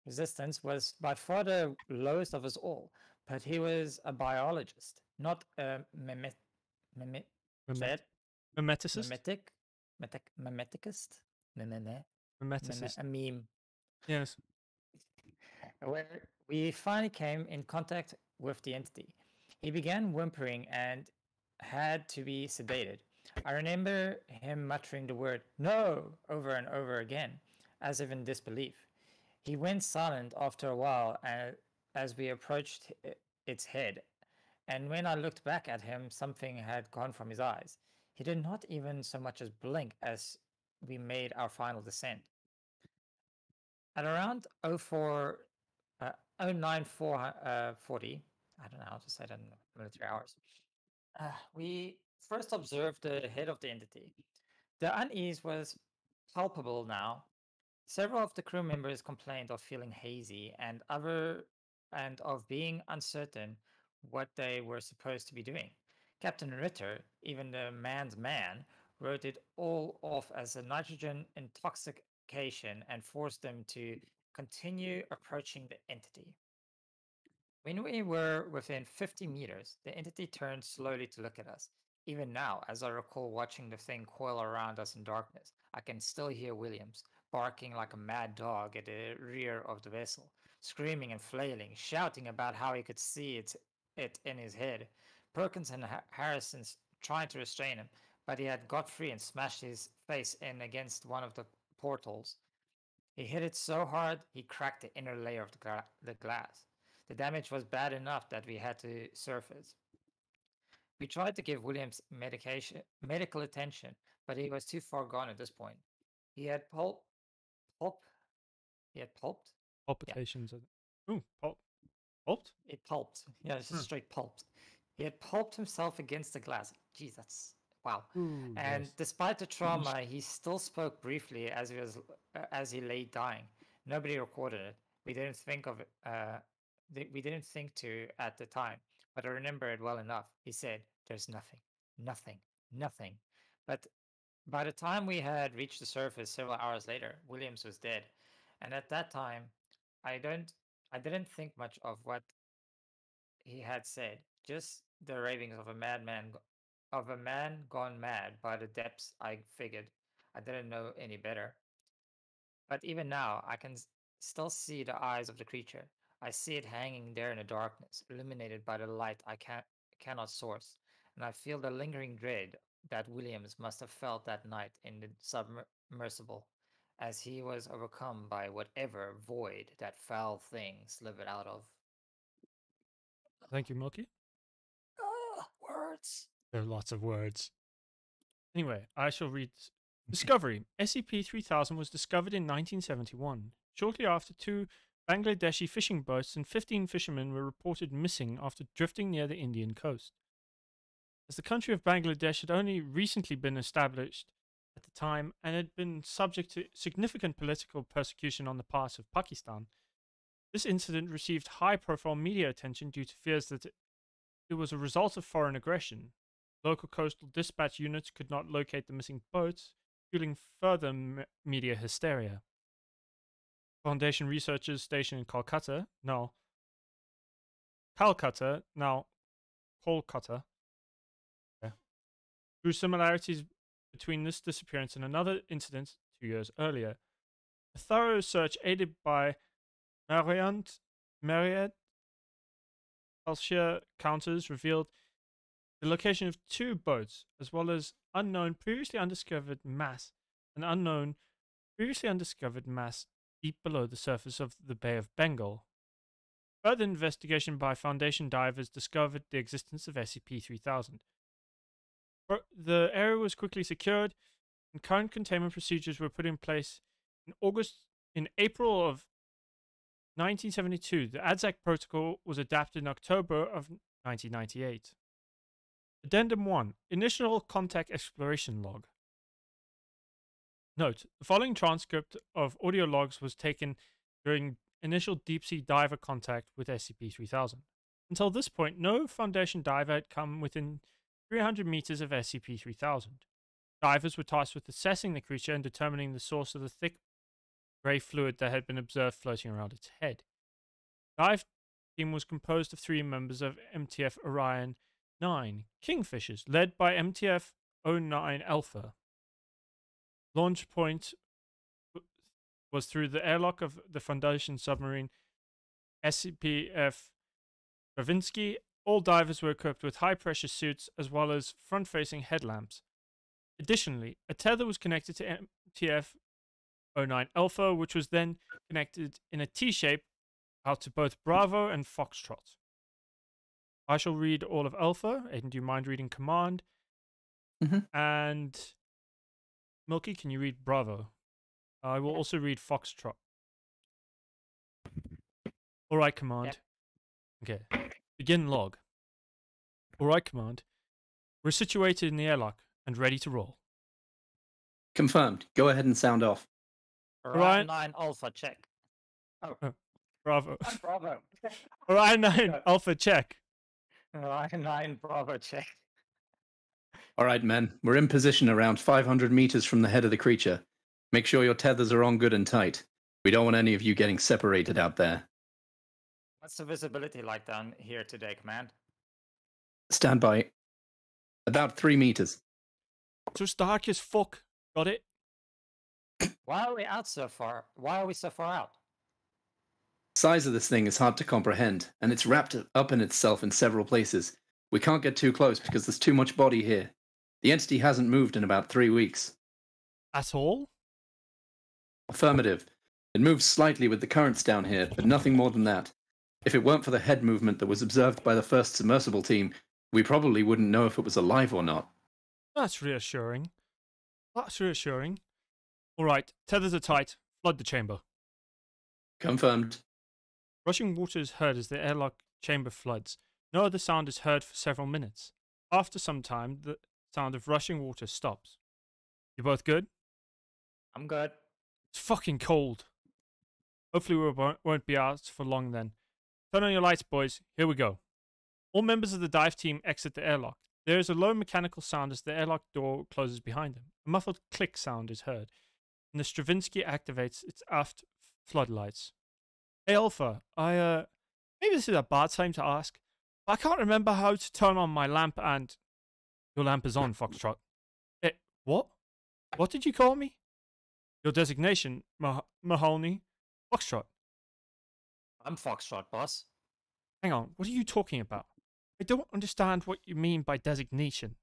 Resistance was by far the lowest of us all, but he was a biologist, not a mimeticist. A meme. Yes. Where we finally came in contact with the entity, he began whimpering and had to be sedated. I remember him muttering the word "no" over and over again, as if in disbelief. He went silent after a while as we approached its head, and when I looked back at him, something had gone from his eyes. He did not even so much as blink as we made our final descent. At around 09:40, I don't know how to say that in military hours, we first observed the head of the entity. The unease was palpable now. Several of the crew members complained of feeling hazy and of being uncertain what they were supposed to be doing. Captain Ritter, even the man's man, wrote it all off as a nitrogen intoxication and forced them to continue approaching the entity. When we were within 50 meters, the entity turned slowly to look at us. Even now, as I recall watching the thing coil around us in darkness, I can still hear Williams barking like a mad dog at the rear of the vessel, screaming and flailing, shouting about how he could see it in his head. Perkins and Harrison tried to restrain him, but he had got free and smashed his face in against one of the portals. He hit it so hard, he cracked the inner layer of the glass. The damage was bad enough that we had to surface. We tried to give Williams medical attention, but he was too far gone at this point. He had pulped? Palpitations. Yeah. Ooh, pulped? It pulped. Yeah, it's just straight pulped. He had pulped himself against the glass. Jeez, that's... wow. Ooh, and yes. Despite the trauma, he still spoke briefly as he lay dying. Nobody recorded it. We didn't think of it. We didn't think to at the time, but I remember it well enough. He said, "There's nothing, nothing, nothing." But by the time we had reached the surface several hours later, Williams was dead, and at that time, I didn't think much of what he had said. Just the ravings of a madman, of a man gone mad by the depths. I figured I didn't know any better. But even now, I can still see the eyes of the creature. I see it hanging there in the darkness, illuminated by the light I cannot source, and I feel the lingering dread that Williams must have felt that night in the submersible, as he was overcome by whatever void that foul thing slithered out of. Thank you, Milky. Words. There are lots of words. Anyway, I shall read. Discovery. SCP-3000 was discovered in 1971. Shortly after, two Bangladeshi fishing boats and 15 fishermen were reported missing after drifting near the Indian coast. As the country of Bangladesh had only recently been established at the time and had been subject to significant political persecution on the part of Pakistan, this incident received high-profile media attention due to fears that it was a result of foreign aggression. Local coastal dispatch units could not locate the missing boats, fueling further media hysteria. Foundation researchers stationed in Kolkata, yeah, drew similarities between this disappearance and another incident 2 years earlier. A thorough search aided by Mariette Alshire counters revealed the location of two boats, as well as an unknown previously undiscovered mass deep below the surface of the Bay of Bengal. Further investigation by Foundation divers discovered the existence of SCP-3000. The area was quickly secured, and current containment procedures were put in place. In April of 1972, the Aztec protocol was adapted in October of 1998. Addendum 1. Initial Contact Exploration Log. Note, the following transcript of audio logs was taken during initial deep-sea diver contact with SCP-3000. Until this point, no Foundation diver had come within 300 meters of SCP-3000. Divers were tasked with assessing the creature and determining the source of the thick grey fluid that had been observed floating around its head. The dive team was composed of three members of MTF Orion-9, Kingfishers, led by MTF 09 Alpha. Launch point was through the airlock of the Foundation submarine SCPF Bravinsky. All divers were equipped with high-pressure suits as well as front-facing headlamps. Additionally, a tether was connected to MTF Orion-9 Alpha, which was then connected in a T-shape out to both Bravo and Foxtrot. I shall read all of Alpha. Aiden, do you mind reading Command? And Milky, can you read Bravo? I will also read Foxtrot. All right, Command. Okay. Begin log. All right, Command. We're situated in the airlock and ready to roll. Confirmed. Go ahead and sound off. Orion 9 Alpha, check. Oh. Bravo. Oh, Bravo. Orion 9 Alpha, check. Orion 9 Bravo, check. All right, men. We're in position around 500 meters from the head of the creature. Make sure your tethers are on good and tight. We don't want any of you getting separated out there. What's the visibility like down here today, Command? Stand by. About 3 meters. It's just dark as fuck. Got it? Why are we out so far? Why are we so far out? The size of this thing is hard to comprehend, and it's wrapped up in itself in several places. We can't get too close because there's too much body here. The entity hasn't moved in about 3 weeks. At all? Affirmative. It moves slightly with the currents down here, but nothing more than that. If it weren't for the head movement that was observed by the first submersible team, we probably wouldn't know if it was alive or not. That's reassuring. That's reassuring. Alright, tethers are tight. Flood the chamber. Confirmed. Rushing water is heard as the airlock chamber floods. No other sound is heard for several minutes. After some time, the sound of rushing water stops. You both good? I'm good. It's fucking cold. Hopefully we won't be out for long then. Turn on your lights, boys. Here we go. All members of the dive team exit the airlock. There is a low mechanical sound as the airlock door closes behind them. A muffled click sound is heard, and the Stravinsky activates its aft floodlights. Hey, Alpha, maybe this is a bad time to ask, but I can't remember how to turn on my lamp and... Your lamp is on, Foxtrot. It, what? What did you call me? Your designation, Mahoney. Foxtrot. I'm Foxtrot, boss. Hang on, what are you talking about? I don't understand what you mean by designation.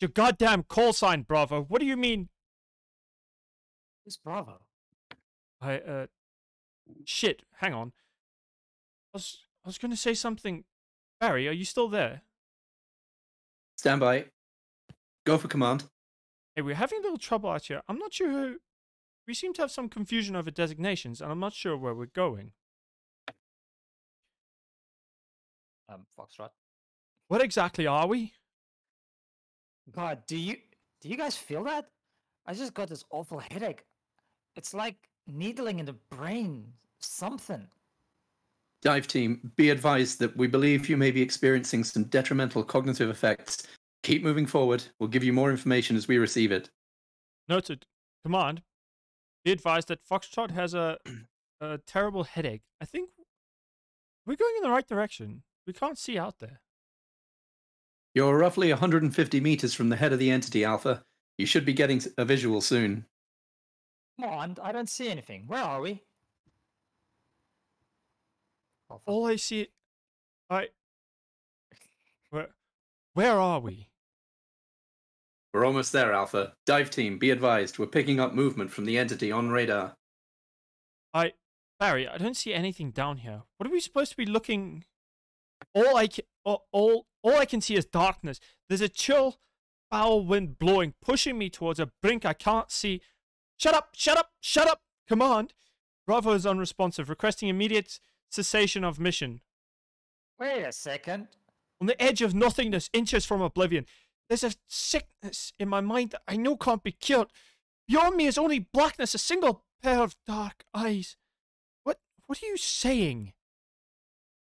Your goddamn call sign, Bravo. What do you mean? Who's Bravo? Shit, hang on. I was going to say something. Barry, are you still there? Stand by. Go for Command. Hey, we're having a little trouble out here. I'm not sure who... We seem to have some confusion over designations, and I'm not sure where we're going. Foxtrot. What exactly are we? God, do you guys feel that? I just got this awful headache. It's like needling in the brain. Something. Dive team, be advised that we believe you may be experiencing some detrimental cognitive effects. Keep moving forward. We'll give you more information as we receive it. Noted. Command, be advised that Foxtrot has a terrible headache. I think we're going in the right direction. We can't see out there. You're roughly 150 meters from the head of the entity, Alpha. You should be getting a visual soon. Come on, I don't see anything. Where are we? All I see... Where are we? We're almost there, Alpha. Dive team, be advised. We're picking up movement from the entity on radar. Barry, I don't see anything down here. What are we supposed to be looking... All I can see is darkness. There's a chill, foul wind blowing, pushing me towards a brink I can't see. Shut up! Shut up! Shut up! Command! Bravo is unresponsive, requesting immediate cessation of mission. Wait a second. On the edge of nothingness, inches from oblivion, there's a sickness in my mind that I know can't be cured. Beyond me is only blackness, a single pair of dark eyes. What are you saying?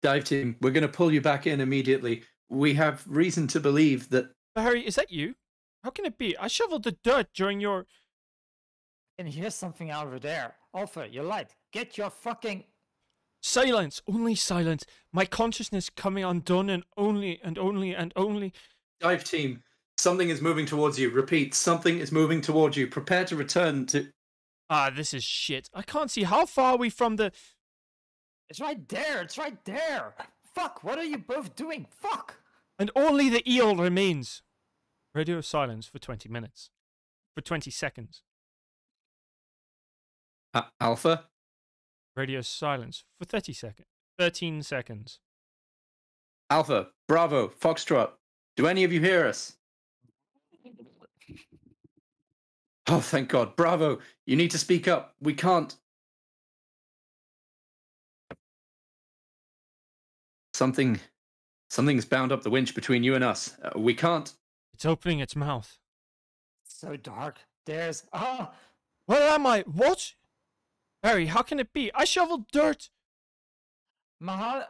Dive team, we're going to pull you back in immediately. We have reason to believe that... Barry, is that you? How can it be? I shoveled the dirt during your... And here's something out of there. Alpha, your light. Get your fucking... Silence. Only silence. My consciousness coming undone and only... Dive team, something is moving towards you. Repeat, something is moving towards you. Prepare to return to... Ah, this is shit. I can't see. How far are we from the... It's right there! It's right there! Fuck! What are you both doing? Fuck! And only the eel remains. Radio silence for 20 minutes. For 20 seconds. Alpha? Radio silence for 30 seconds. 13 seconds. Alpha, Bravo, Foxtrot. Do any of you hear us? Oh, thank God. Bravo, you need to speak up. We can't. Something's bound up the winch between you and us. We can't. It's opening its mouth. It's so dark. There's... Ah! Where am I? What? Harry, how can it be? I shoveled dirt! Mahoney?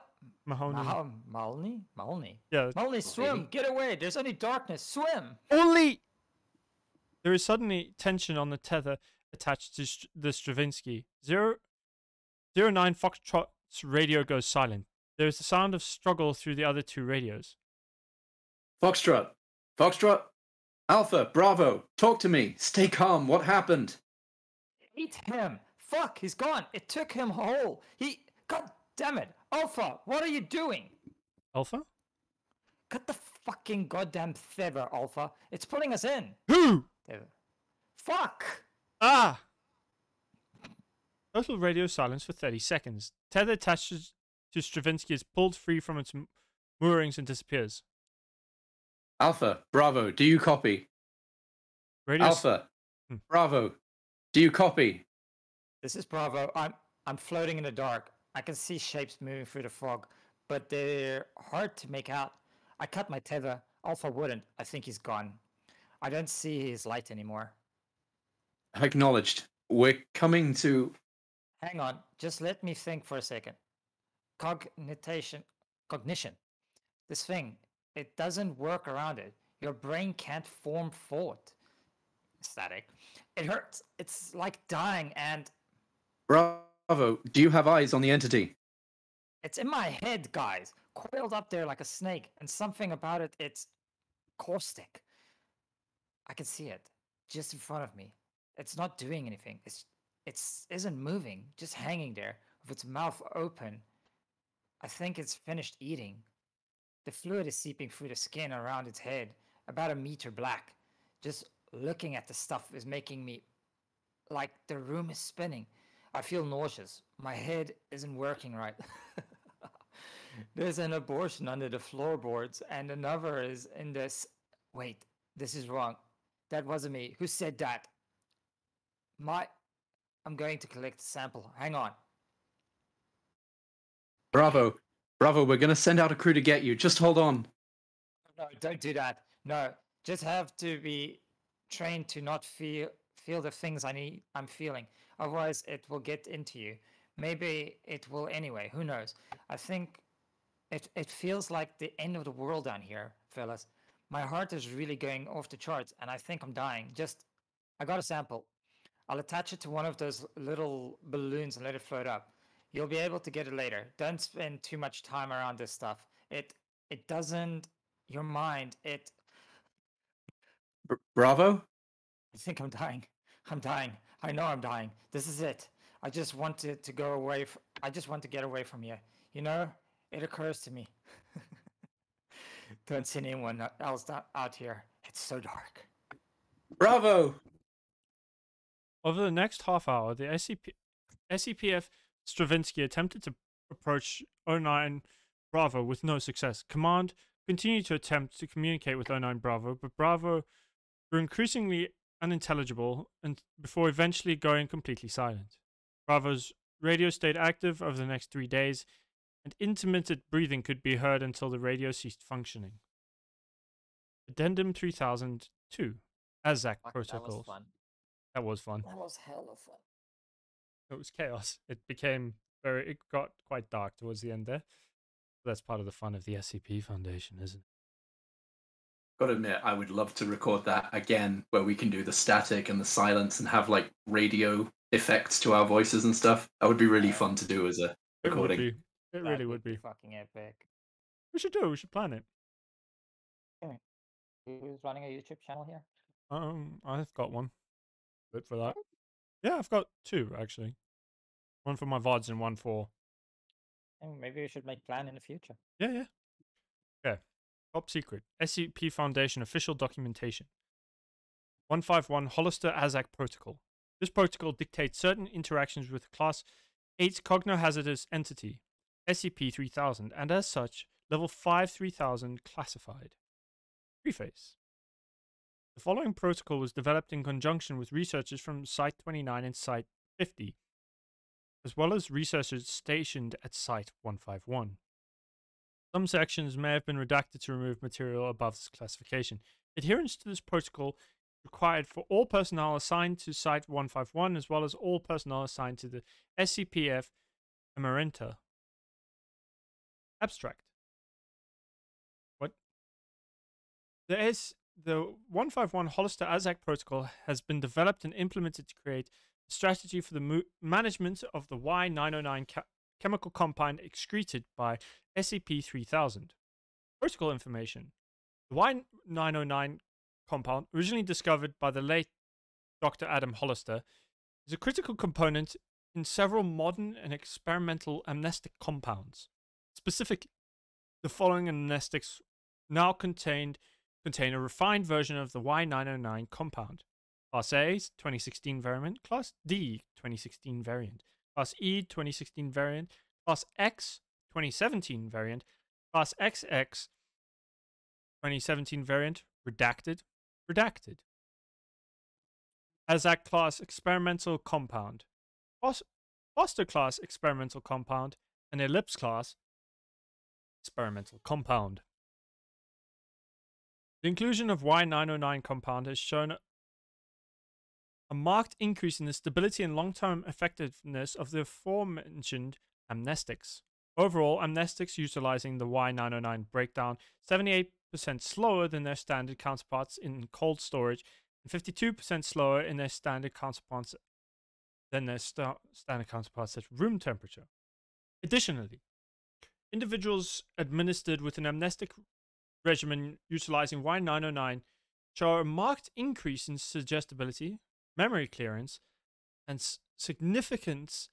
Yeah. Mahoney, swim! Get away! There's only darkness! Swim! Only! There is suddenly tension on the tether attached to the Stravinsky. 009 Foxtrot's radio goes silent. There is the sound of struggle through the other two radios. Foxtrot! Foxtrot! Alpha! Bravo! Talk to me! Stay calm! What happened? Eat him! Fuck! He's gone! It took him whole! He... God damn it! Alpha! What are you doing? Alpha? Cut the fucking goddamn feather, Alpha. It's pulling us in. Who? Fuck! Ah! Total radio silence for 30 seconds. Tether attached to Stravinsky is pulled free from its moorings and disappears. Alpha, Bravo, do you copy? Radio Alpha, Bravo, do you copy? This is Bravo. I'm floating in the dark. I can see shapes moving through the fog, but they're hard to make out. I cut my tether. Alpha wouldn't. I think he's gone. I don't see his light anymore. Acknowledged. We're coming to... Hang on. Just let me think for a second. Cognition. This thing, it doesn't work around it. Your brain can't form thought. Static. It hurts. It's like dying and... Bravo. Bravo, do you have eyes on the entity? It's in my head, guys. Coiled up there like a snake, and something about it, it's caustic. I can see it, just in front of me. It's not doing anything. It isn't moving, just hanging there, with its mouth open. I think it's finished eating. The fluid is seeping through the skin around its head, about 1 meter black. Just looking at the stuff is making me... like the room is spinning. I feel nauseous. My head isn't working right. There's an abortion under the floorboards, and another is in this... Wait, this is wrong. That wasn't me. Who said that? I'm going to collect a sample. Hang on. Bravo. Bravo, we're going to send out a crew to get you. Just hold on. No, don't do that. No, just have to be trained to not feel the things I'm feeling. Otherwise, it will get into you. Maybe it will anyway. Who knows? I think it feels like the end of the world down here, fellas. My heart is really going off the charts, and I think I'm dying. I got a sample. I'll attach it to one of those little balloons and let it float up. You'll be able to get it later. Don't spend too much time around this stuff. It doesn't... Your mind, it... Bravo? I think I'm dying. I'm dying. I know I'm dying. This is it. I just want to go away. I just want to get away from here. You know, it occurs to me. Don't send anyone else out here. It's so dark. Bravo! Over the next half hour, the SCPF Stravinsky attempted to approach 09 Bravo with no success. Command continued to attempt to communicate with 09 Bravo, but Bravo were increasingly unintelligible, and before eventually going completely silent. Bravo's radio stayed active over the next 3 days, and intermittent breathing could be heard until the radio ceased functioning. Addendum 3002, Aztec protocol. That was fun. That was hella fun. It was chaos. It got quite dark towards the end there. That's part of the fun of the SCP Foundation, isn't it? Gotta admit, I would love to record that again, where we can do the static and the silence and have like radio effects to our voices and stuff. That would be really fun to do as a recording. It really would be fucking epic. We should do it. We should plan it. Who's running a YouTube channel here? I've got one. Good for that. Yeah, I've got two actually. One for my VODs and one for. And maybe we should make plan in the future. Yeah. Okay. Top secret. SCP Foundation official documentation. 151 Hollister Aztec protocol. This protocol dictates certain interactions with Class 8's cognohazardous entity, SCP-3000, and as such, Level 5-3000 classified. Preface. The following protocol was developed in conjunction with researchers from Site 29 and Site 50, as well as researchers stationed at Site 151. Some sections may have been redacted to remove material above this classification. Adherence to this protocol is required for all personnel assigned to Site 151, as well as all personnel assigned to the SCPF Emerenta. Abstract. What? The 151 Hollister-Aztec protocol has been developed and implemented to create a strategy for the management of the Y-909 chemical compound excreted by SCP-3000. Protocol information. The Y-909 compound, originally discovered by the late Dr. Adam Hollister, is a critical component in several modern and experimental amnestic compounds. Specifically, the following amnestics now contain a refined version of the Y-909 compound. Class A, 2016 variant. Class D, 2016 variant. Class E, 2016 variant. Class X, 2017 variant. Class XX, 2017 variant. Redacted. Redacted. Aztec class experimental compound. Foster class experimental compound. And Ellipse class experimental compound. The inclusion of Y-909 compound has shown a marked increase in the stability and long-term effectiveness of the aforementioned amnestics. Overall, amnestics utilizing the Y-909 breakdown 78% slower than their standard counterparts in cold storage and 52% slower in their standard counterparts than their standard counterparts at room temperature. Additionally, individuals administered with an amnestic regimen utilizing Y-909 show a marked increase in suggestibility, memory clearance, and significant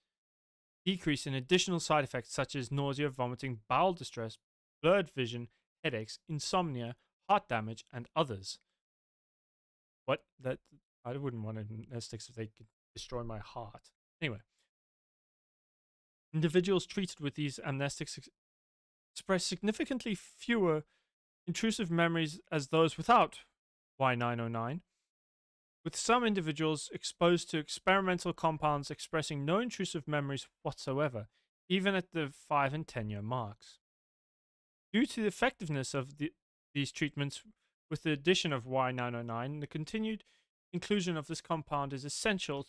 decrease in additional side effects such as nausea, vomiting, bowel distress, blurred vision, headaches, insomnia, heart damage, and others. What? That I wouldn't want amnestics if they could destroy my heart. Anyway, individuals treated with these amnestics express significantly fewer intrusive memories as those without Y-909, with some individuals exposed to experimental compounds expressing no intrusive memories whatsoever, even at the 5 and 10-year marks. Due to the effectiveness of these treatments with the addition of Y-909, the continued inclusion of this compound is essential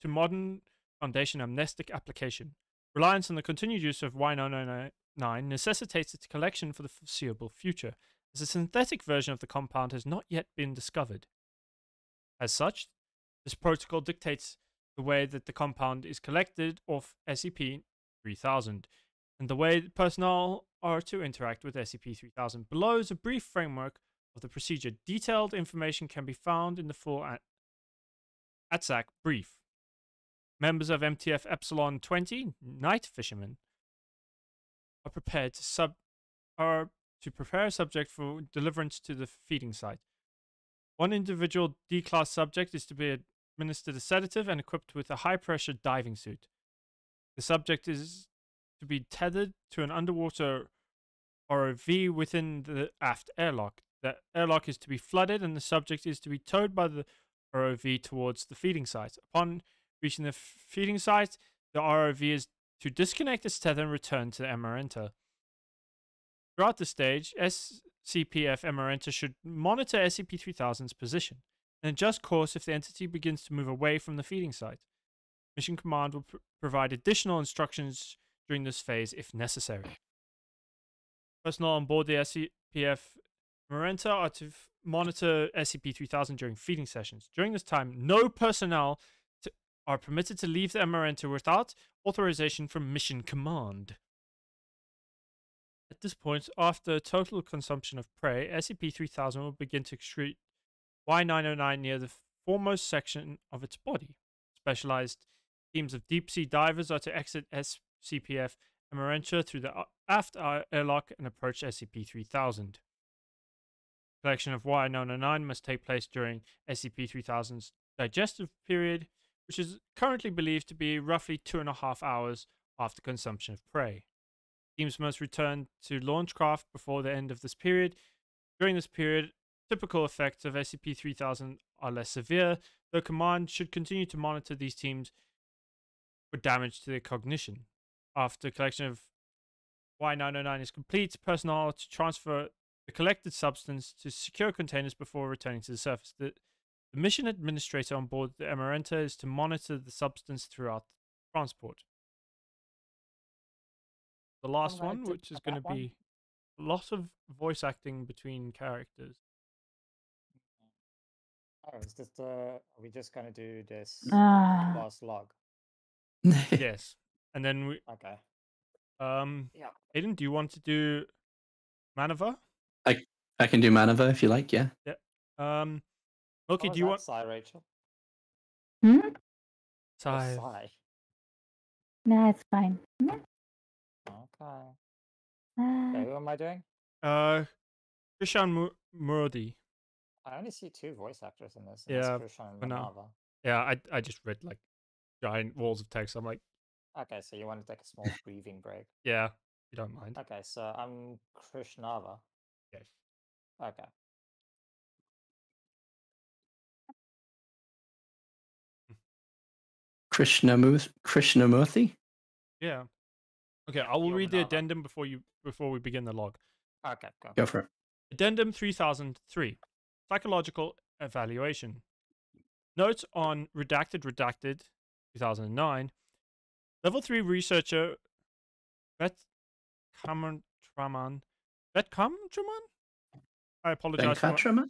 to modern Foundation amnestic application. Reliance on the continued use of Y-909 necessitates its collection for the foreseeable future, as a synthetic version of the compound has not yet been discovered. As such, this protocol dictates the way that the compound is collected off SCP-3000, and the way personnel are to interact with SCP-3000. Below is a brief framework of the procedure. Detailed information can be found in the full ATSAC brief. Members of MTF Epsilon 20, Night Fishermen, are prepared to prepare a subject for deliverance to the feeding site. One individual D-class subject is to be administered a sedative and equipped with a high-pressure diving suit. The subject is to be tethered to an underwater ROV within the aft airlock. The airlock is to be flooded and the subject is to be towed by the ROV towards the feeding site. Upon reaching the feeding site, the ROV is to disconnect its tether and return to Emerenta. Throughout the stage, SCPF Emerenta should monitor SCP-3000's position and adjust course if the entity begins to move away from the feeding site. Mission Command will provide additional instructions during this phase if necessary. Personnel on board the SCPF Emerenta are to monitor SCP-3000 during feeding sessions. During this time, no personnel are permitted to leave the Emerenta without authorization from Mission Command. At this point, after total consumption of prey, SCP-3000 will begin to excrete Y-909 near the foremost section of its body. Specialized teams of deep-sea divers are to exit SCPF Emerenta through the aft airlock and approach SCP-3000. Collection of Y-909 must take place during SCP-3000's digestive period, which is currently believed to be roughly 2.5 hours after consumption of prey. Teams must return to launch craft before the end of this period. During this period, typical effects of SCP-3000 are less severe, though Command should continue to monitor these teams for damage to their cognition. After collection of Y-909 is complete, personnel to transfer the collected substance to secure containers before returning to the surface. The mission administrator on board the Emerenta is to monitor the substance throughout the transport. The last one, which is going to be a lot of voice acting between characters. Oh, is this are we just going to do this last log? Yes. And then we... Okay. Yeah. Aiden, do you want to do Manova? I can do Manova if you like, yeah. Yeah. Okay, do you want... Sigh, Rachel? Hmm? Sigh. No, it's fine. Okay. Okay, who am I doing? Krishan Murodi. I only see two voice actors in this. Yeah, Manova. Yeah, I just read like giant walls of text. I'm like... Okay, so you want to take a small breathing break? Yeah, if you don't mind. Okay, so I'm Krishnava. Yes. Okay. Krishnamurthy? Yeah. Okay, I will read the addendum before we begin the log. Okay, go for it. Addendum 3003. Psychological evaluation. Notes on redacted 2009. Level 3 researcher Vetkamtraman? I apologize. Vetkamtraman?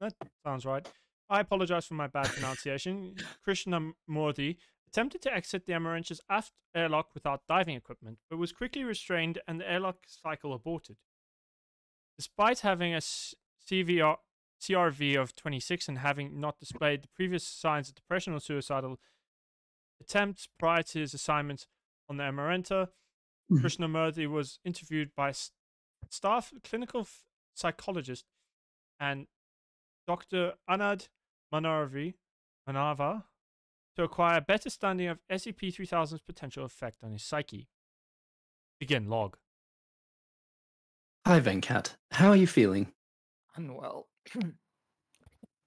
That sounds right. I apologize for my bad pronunciation. Krishnamurthy attempted to exit the Emerenta's aft airlock without diving equipment, but was quickly restrained and the airlock cycle aborted. Despite having a CRV of 26 and having not displayed the previous signs of depression or suicidal attempts prior to his assignment on the Emerenta, Krishnamurthy was interviewed by staff clinical psychologist and Dr. Anand Manavi to acquire a better understanding of SCP-3000's potential effect on his psyche. Begin log. Hi Venkat, how are you feeling? Unwell.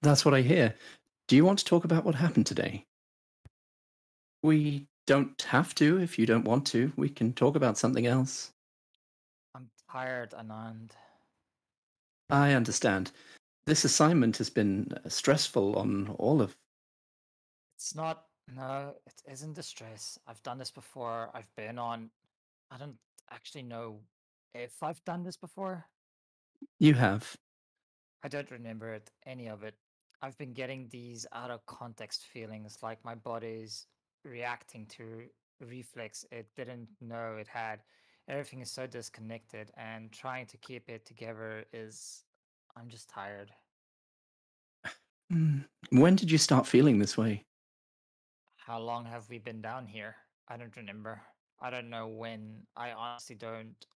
That's what I hear. Do you want to talk about what happened today? We don't have to if you don't want to. We can talk about something else. I'm tired, Anand. I understand. This assignment has been stressful on all of... It's not... No, it isn't the stress. I've done this before. I've been on... I don't actually know if I've done this before. You have. I don't remember it, any of it. I've been getting these out-of-context feelings, like my body's reacting to reflex it didn't know it had. Everything is so disconnected, and trying to keep it together is... I'm just tired. When did you start feeling this way? How long have we been down here? I don't remember. I don't know when. I honestly don't.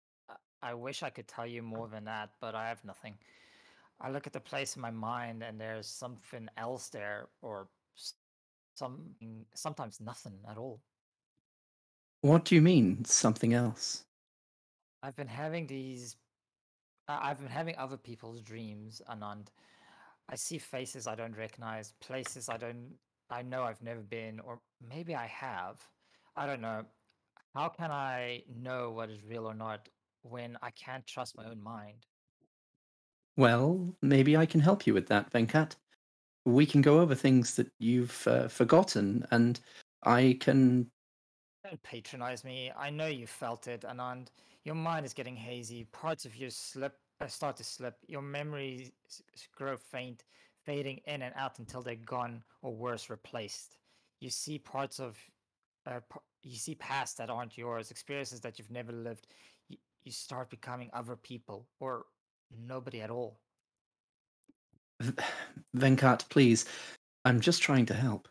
I wish I could tell you more than that, but I have nothing. I look at the place in my mind and there's something else there, or something, sometimes nothing at all. What do you mean, something else? I've been having these... I've been having other people's dreams, Anand. I see faces I don't recognize, places I know I've never been, or maybe I have. I don't know. How can I know what is real or not when I can't trust my own mind? Well, maybe I can help you with that, Venkat. We can go over things that you've forgotten, and I can... Don't patronize me. I know you felt it, Anand. Your mind is getting hazy. Parts of you start to slip. Your memories grow faint, fading in and out until they're gone, or worse, replaced. You see parts of, you see pasts that aren't yours, experiences that you've never lived. You start becoming other people, or nobody at all. Venkat, please. I'm just trying to help.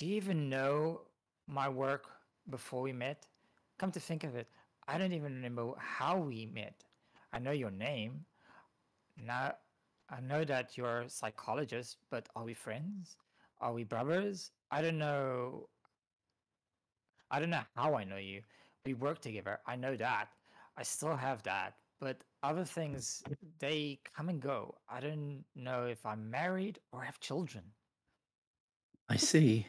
Do you even know my work before we met? Come to think of it, I don't even remember how we met. I know your name. Now I know that you're a psychologist, but are we friends? Are we brothers? I don't know. I don't know how I know you. We work together. I know that. I still have that. But other things, they come and go. I don't know if I'm married or have children. I see.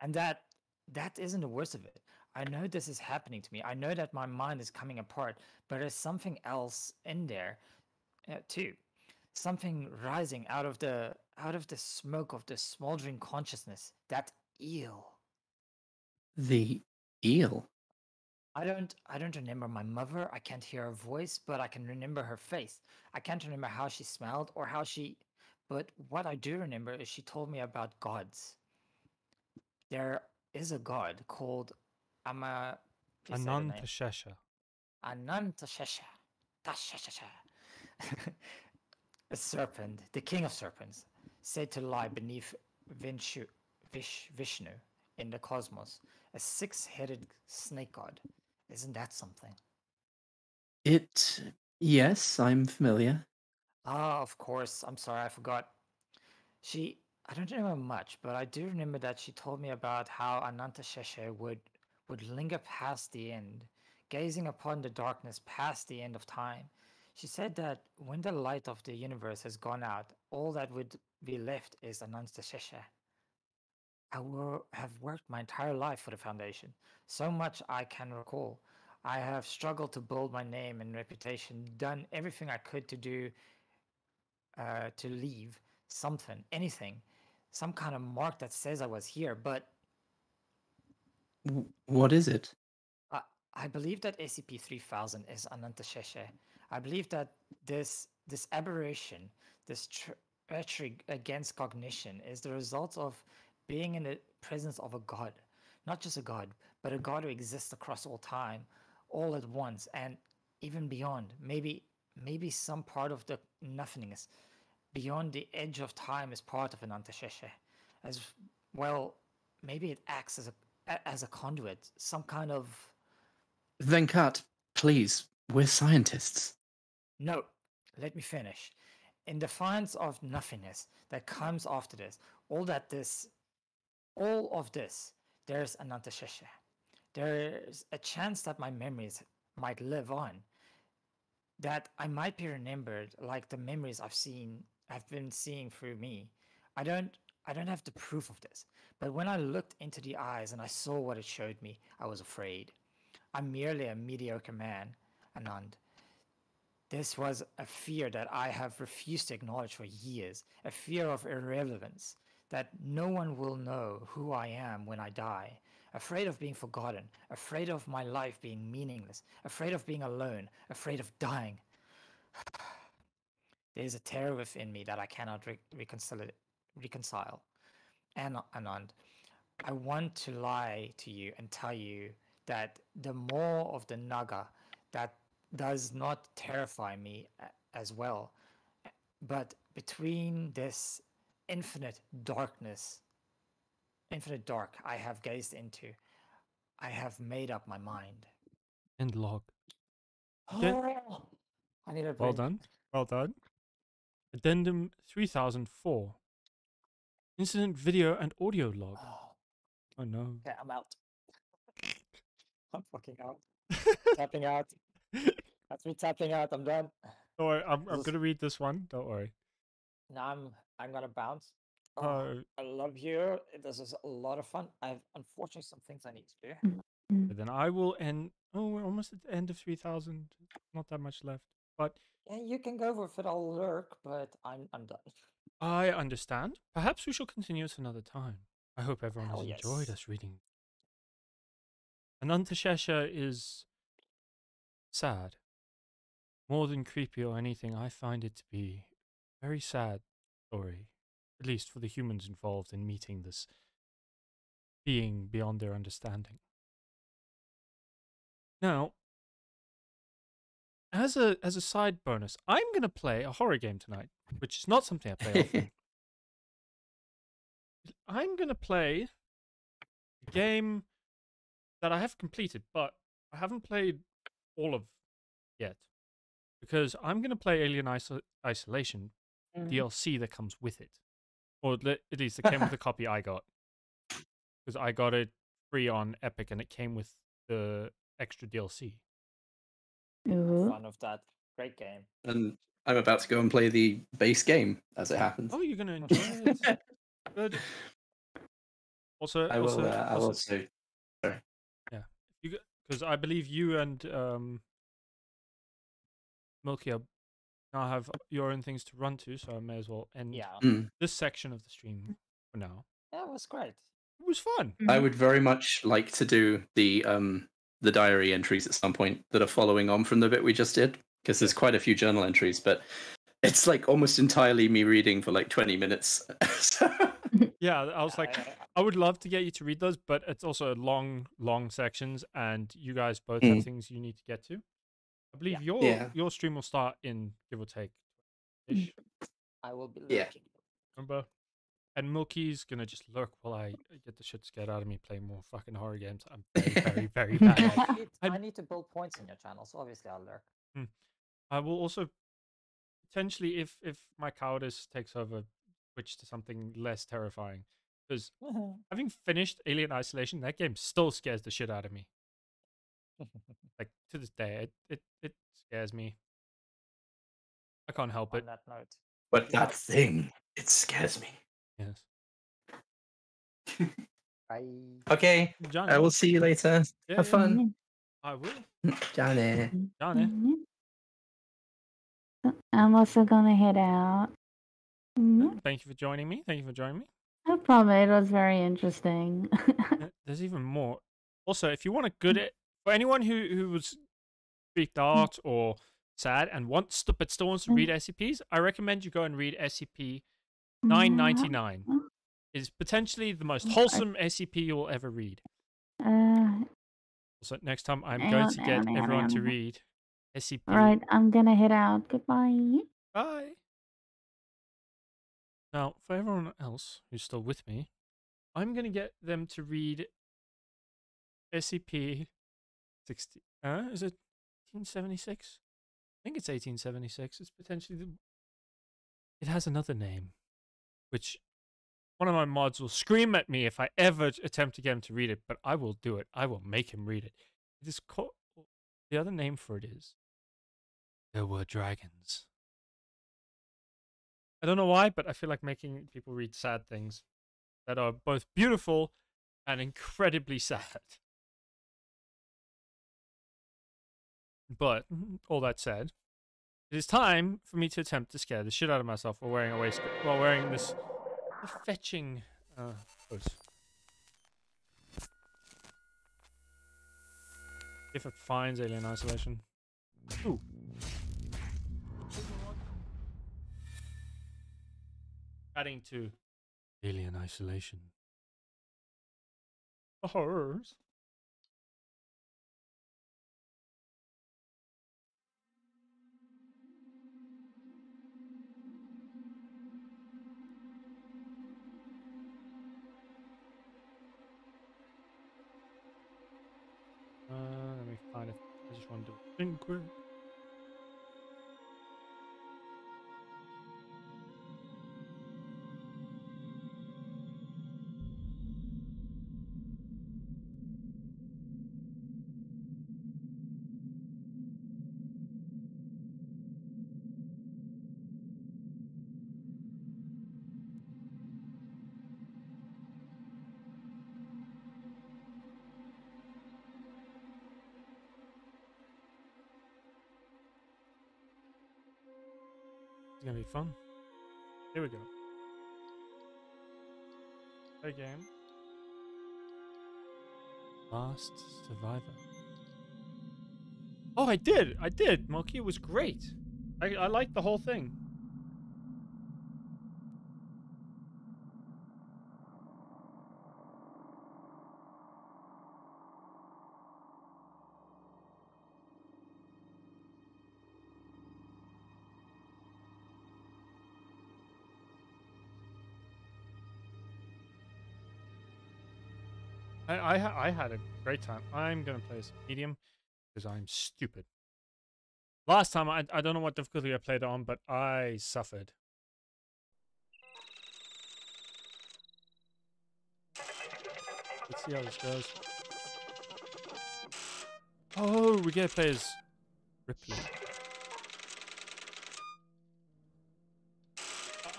And that isn't the worst of it. I know this is happening to me. I know that my mind is coming apart, but there's something else in there too. Something rising out of the smoke of the smoldering consciousness. That eel. The eel? I don't remember my mother. I can't hear her voice, but I can remember her face. I can't remember how she smelled or how she... But what I do remember is she told me about gods. There is a god called Ananta Shesha. Ananta Shesha. A serpent, the king of serpents, said to lie beneath Vishnu in the cosmos. A six-headed snake god. Isn't that something? Yes, I'm familiar. Ah, of course. I'm sorry, I forgot. I don't remember much, but I do remember that she told me about how Ananta Shesha would linger past the end, gazing upon the darkness past the end of time. She said that when the light of the universe has gone out, all that would be left is Ananta Shesha. I will have worked my entire life for the Foundation. So much I can recall. I have struggled to build my name and reputation, done everything I could to do to leave something, anything, some kind of mark that says I was here, but... What is it? I believe that SCP-3000 is Ananta Shesha. I believe that this aberration, this treachery against cognition is the result of being in the presence of a god. Not just a god, but a god who exists across all time, all at once, and even beyond. Maybe some part of the nothingness beyond the edge of time is part of Ananta Shesha. As well, maybe it acts as a conduit, some kind of... Venkat, please, we're scientists. No, let me finish. In defiance of nothingness that comes after this, all of this, there's Ananta Shesha. There's a chance that my memories might live on, that I might be remembered like the memories I've been seeing through me. I don't have the proof of this, but when I looked into the eyes and I saw what it showed me, I was afraid. I'm merely a mediocre man, Anand. This was a fear that I have refused to acknowledge for years, a fear of irrelevance, that no one will know who I am when I die, afraid of being forgotten, afraid of my life being meaningless, afraid of being alone, afraid of dying. There's a terror within me that I cannot reconcile. And Anand, I want to lie to you and tell you that the more of the Naga that does not terrify me as well. But between this infinite dark I have gazed into, I have made up my mind. And log. Oh, I need a break. Well done. Well done. Addendum 3004. Incident video and audio log. Oh no. Yeah, I'm out. I'm fucking out. Tapping out. That's me tapping out. I'm done. Don't worry. I'm gonna read this one. Don't worry. Now I'm gonna bounce. Oh, I love you. This is a lot of fun. I have unfortunately some things I need to do. Then I will end. Oh, we're almost at the end of 3000. Not that much left, but yeah, you can go with it. I'll lurk, but I'm done. I understand. Perhaps we shall continue at another time. I hope everyone has enjoyed us reading. Ananta Shesha is sad. More than creepy or anything, I find it to be a very sad story, at least for the humans involved in meeting this being beyond their understanding. Now, as a side bonus, I'm going to play a horror game tonight, which is not something I play often. I'm going to play a game that I have completed, but I haven't played all of yet, because I'm going to play Alien Isolation DLC that comes with it. Or at least it came with the copy I got. Because I got it free on Epic and it came with the extra DLC. Fun of that. Great game. And I'm about to go and play the base game as it happens. Oh, you're going to enjoy it. Good. Also, I will also sorry. Yeah. Because I believe you and Milky are now have your own things to run to, so I may as well end this section of the stream for now. That was great. It was fun. I would very much like to do the diary entries at some point that are following on from the bit we just did, because there's quite a few journal entries, but it's like almost entirely me reading for like 20 minutes. Yeah, I was like, I would love to get you to read those, but it's also long, long sections, and you guys both have things you need to get to. I believe your stream will start in give or take. -ish. I will be lurking. Yeah. Remember? And Milky's gonna just lurk while I get the shit scared out of me playing more fucking horror games. I'm very, very bad. I need to build points in your channel, so obviously I'll lurk. I will also potentially, if my cowardice takes over, switch to something less terrifying. Because having finished Alien Isolation, that game still scares the shit out of me. Like, to this day, it scares me. I can't help it. On that note. But that thing, it scares me. Yes. Okay. Johnny. I will see you later. Yeah, have fun. I will. Johnny. I'm also gonna head out. Thank you for joining me. No problem. It was very interesting. There's even more. Also, if you want a good for anyone who was freaked out or sad and wants to but still wants to read SCPs, I recommend you go and read SCP 999. Is potentially the most wholesome SCP you'll ever read. So next time I'm going to get everyone to read SCP. All right, I'm gonna head out. Goodbye. Bye. Now, for everyone else who's still with me, I'm going to get them to read SCP-60... is it 1876? I think it's 1876. It's potentially... It has another name, which one of my mods will scream at me if I ever attempt to get him to read it, but I will do it. I will make him read it. It is called... The other name for it is... There Were Dragons. I don't know why, but I feel like making people read sad things that are both beautiful and incredibly sad. But, all that said, it is time for me to attempt to scare the shit out of myself while wearing a waistcoat, while wearing this fetching coat. If it finds Alien Isolation. Ooh. Adding to Alien Isolation. The horrors. Let me find it. I just want to think quick. It's gonna be fun. Here we go. Play game. Last Survivor. Oh, I did, Monkey. It was great. I liked the whole thing. I had a great time. I'm going to play as medium because I'm stupid. Last time, I don't know what difficulty I played on, but I suffered. Let's see how this goes. Oh, we get to play as Ripley.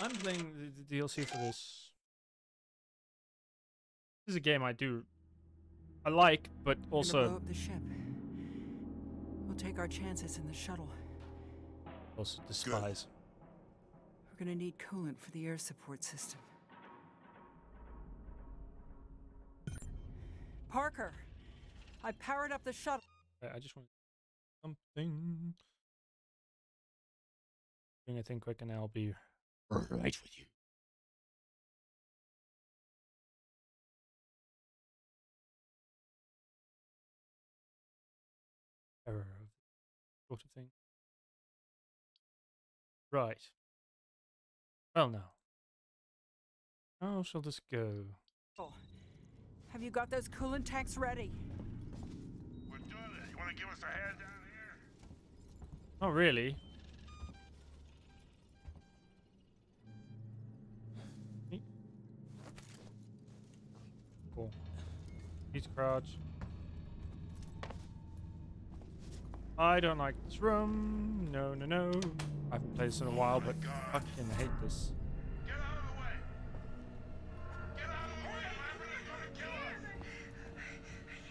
I'm playing the DLC for this. This is a game I like, but also. We'll blow up the ship. We'll take our chances in the shuttle. Also despise. Good. We're gonna need coolant for the air support system. Parker, I powered up the shuttle. I just want something. Doing a thing quick, and I'll be right with you. Error of sort of thing. Right. Well, now. How shall this go? Have you got those coolant tanks ready? We're doing it. You want to give us a hand down here? Not really. Cool. Need to crouch. I don't like this room. No, no, no. I haven't played this in a while, but I fucking hate this. Get out of the way! Get out of the way! I'm really gonna kill us!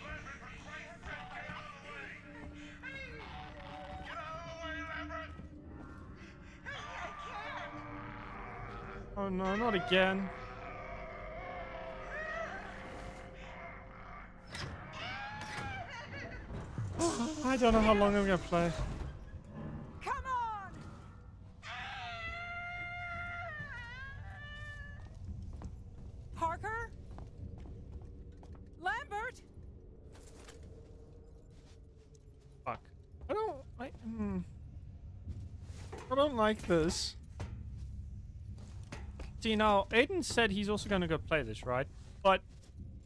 Lambert, for Christ's sake, get out of the way! Get out of the way, Lambert! I can't! Oh no, not again. I don't know how long I'm gonna play. Come on! Parker? Lambert? Fuck. I don't like this. See, now Aiden said he's also gonna go play this, right? But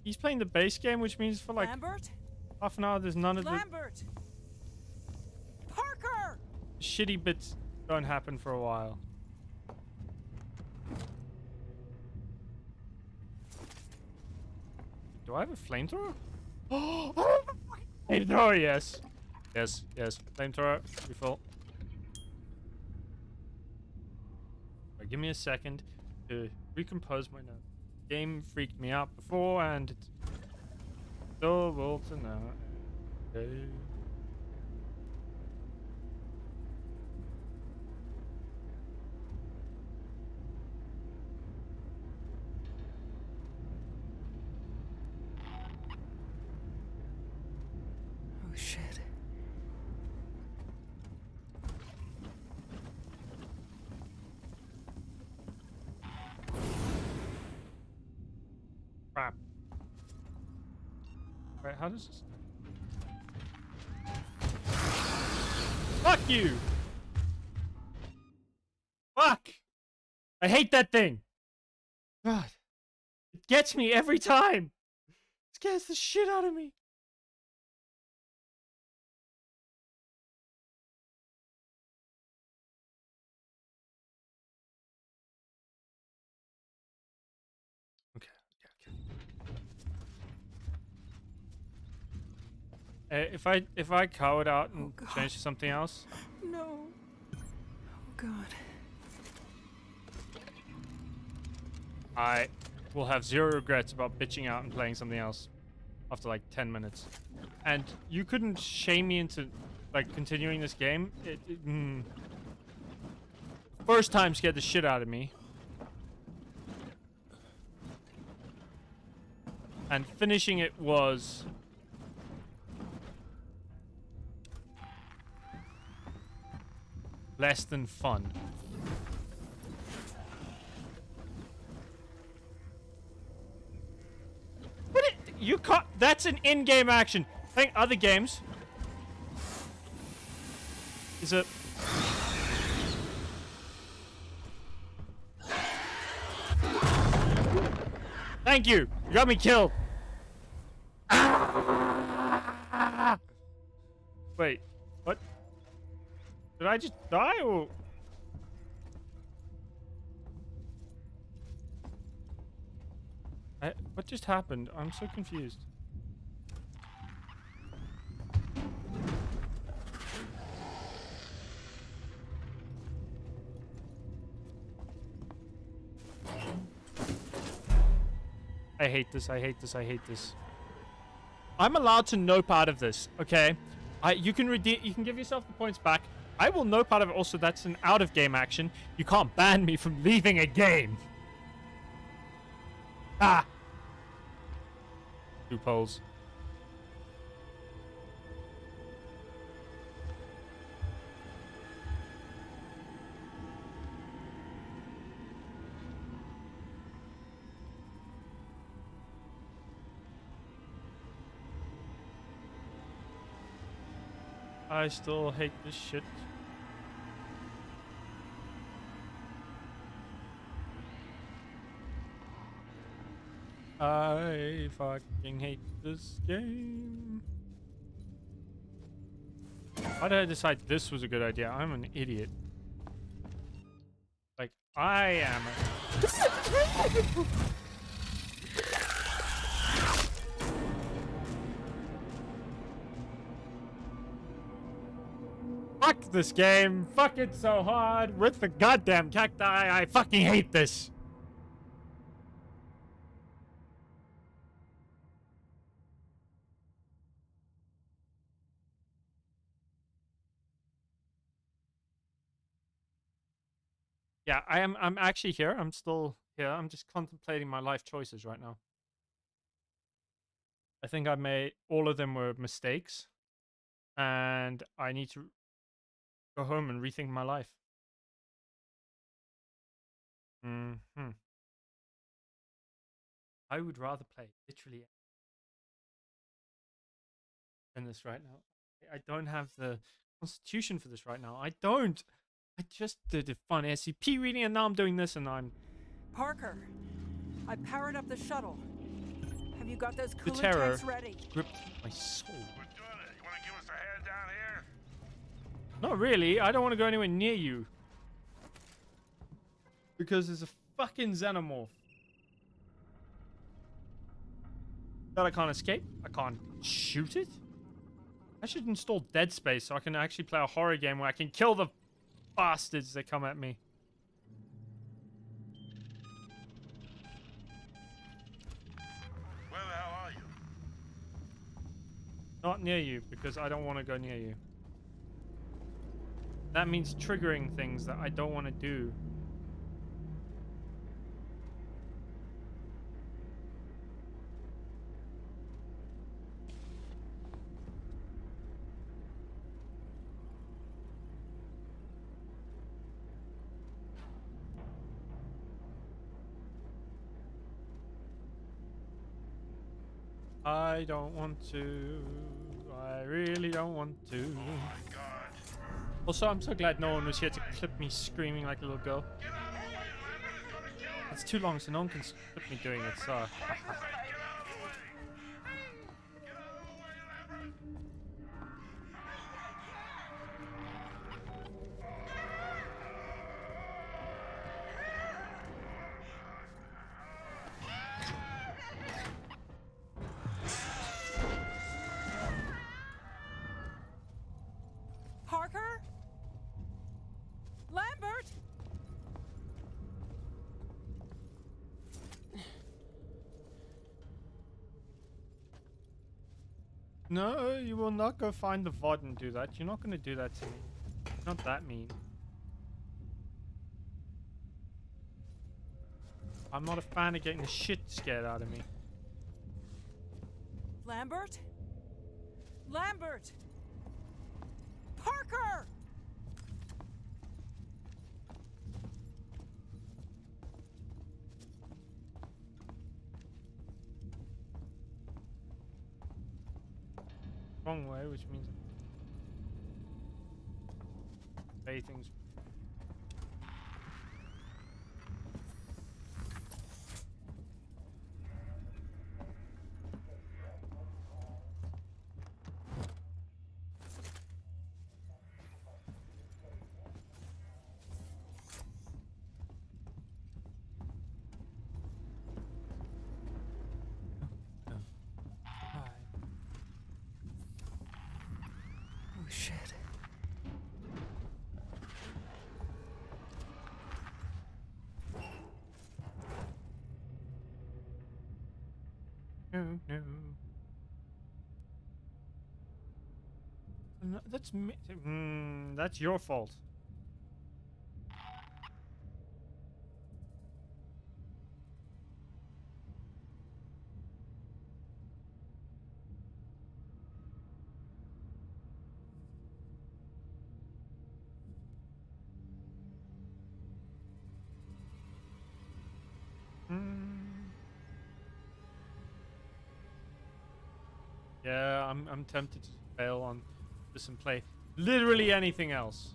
he's playing the base game, which means for like Lambert? Half an hour there's none of the Lambert! Shitty bits don't happen for a while. Do I have a flamethrower? Oh, flamethrower, yes. Yes, yes. Flamethrower, refill. Right, give me a second to recompose my notes. Game freaked me out before and it's still will to know. Okay. How does this? Fuck you! Fuck! I hate that thing! God. It gets me every time! It scares the shit out of me! If I cowered out and changed to something else. No. Oh God. I will have zero regrets about bitching out and playing something else after like 10 minutes. And you couldn't shame me into like continuing this game. First time scared the shit out of me. And finishing it was less than fun. But it, you can't. That's an in-game action. I think other games is a. Thank you. You got me killed. Wait. Did I just die or? What just happened? I'm so confused. I hate this, I hate this, I hate this. I'm allowed to nope out of this, okay? You can redeem, you can give yourself the points back. I will nope out of it also. That's an out-of-game action. You can't ban me from leaving a game. Ah! Two poles. I still hate this shit. I fucking hate this game. Why did I decide this was a good idea? I'm an idiot. Like, I am a... Fuck this game. Fuck it so hard. With the goddamn cacti. I fucking hate this. Yeah, I'm actually here. I'm still here. I'm just contemplating my life choices right now. I think I made all of them were mistakes. And I need to go home and rethink my life. Mm-hmm. I would rather play literally than this right now. I don't have the constitution for this right now. I don't. I just did a fun SCP reading and now I'm doing this and I'm... Parker, I powered up the shuttle. Have you got those coolant tanks ready? Gripped my soul. We're doing it. You want to give us a hand down here? Not really. I don't want to go anywhere near you. Because there's a fucking xenomorph. That I can't escape. I can't shoot it. I should install Dead Space so I can actually play a horror game where I can kill the... bastards that come at me. Where the hell are you? Not near you, because I don't want to go near you. That means triggering things that I don't want to do. I don't want to. I really don't want to. Oh my God. Also, I'm so glad no one was here to clip me screaming like a little girl. It's too long, so no one can clip me doing it. So. No, you will not go find the VOD and do that. You're not going to do that to me. You're not that mean. I'm not a fan of getting the shit scared out of me. Lambert? Lambert! Parker! Wrong way, which means say things. shit. No, no. No, that's me. That's your fault. Yeah, I'm tempted to fail on this and play literally anything else.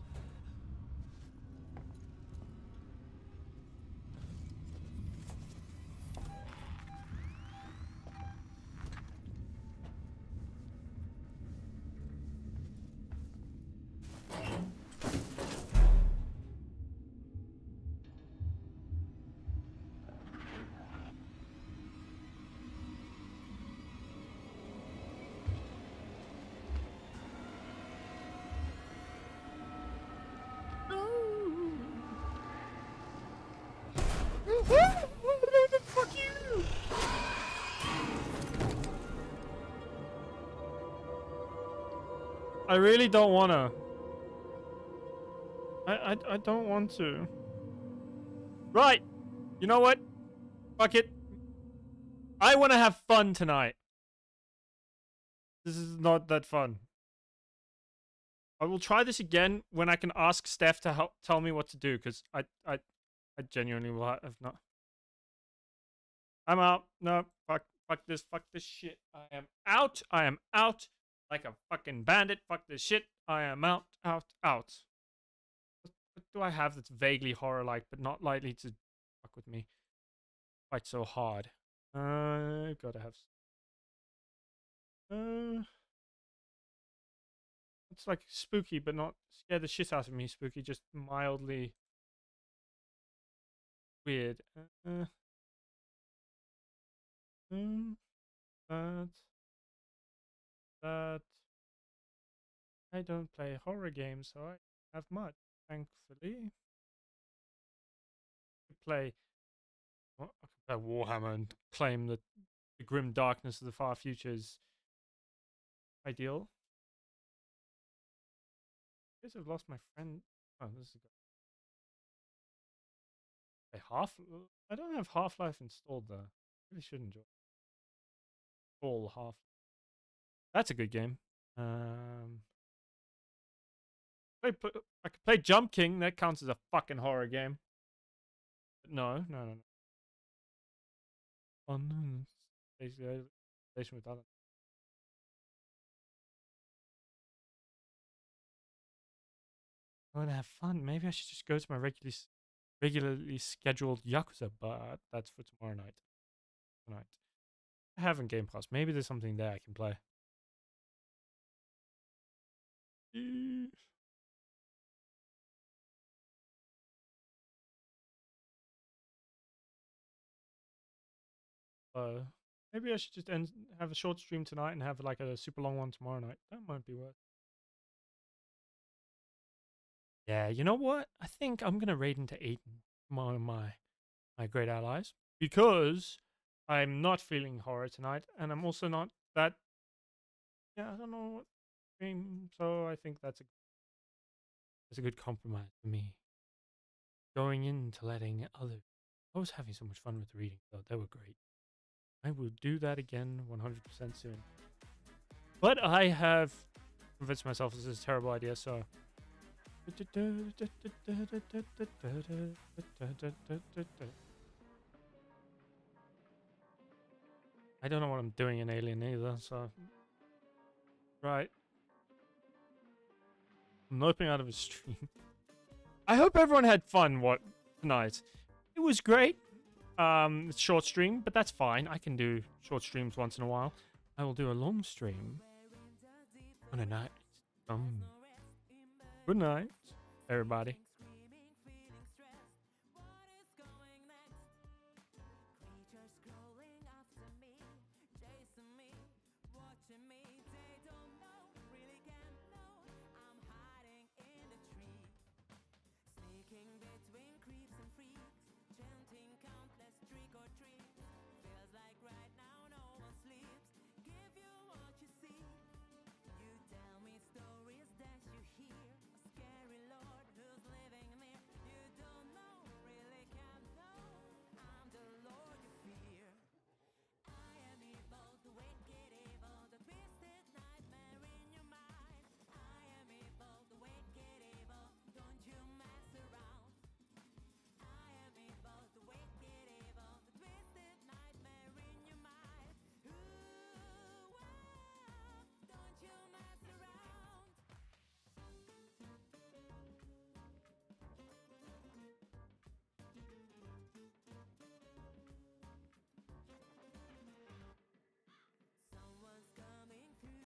I really don't wanna. I don't want to. Right. You know what? Fuck it. I wanna have fun tonight. This is not that fun. I will try this again when I can ask Steph to help tell me what to do, because I genuinely will have not. I'm out. No, fuck this shit. I am out. I am out. Like a fucking bandit, fuck this shit. I am out, out, out. What do I have that's vaguely horror-like, but not likely to fuck with me quite so hard? I've got to have. It's like spooky, but not scare the shit out of me. Spooky, just mildly weird. But I don't play horror games, so I don't have much, thankfully. I play, well, I could play Warhammer and claim that the grim darkness of the far future is ideal. I guess I've lost my friend. Oh, this is good. I don't have Half-Life installed though. Really should enjoy it. All Half-Life. That's a good game. I could play Jump King. That counts as a fucking horror game. But no. On Station with Alan. I want to have fun. Maybe I should just go to my regularly scheduled Yakuza, but that's for tomorrow night. Tonight. I haven't Game Pass. Maybe there's something there I can play. Maybe I should just have a short stream tonight and have like a super long one tomorrow night. That might be worth it. Yeah, you know what? I think I'm gonna raid into Aiden, my great allies, because I'm not feeling horror tonight, and I'm also not that. Yeah, I don't know what. So I think that's a good compromise for me. Going into letting others. I was having so much fun with the reading, though. They were great. I will do that again 100% soon. But I have convinced myself this is a terrible idea, so. I don't know what I'm doing in Alien either, so. Right. I'm loping out of a stream. I hope everyone had fun tonight. It was great. It's short stream, but that's fine. I can do short streams once in a while. I will do a long stream on a night. Good night, everybody.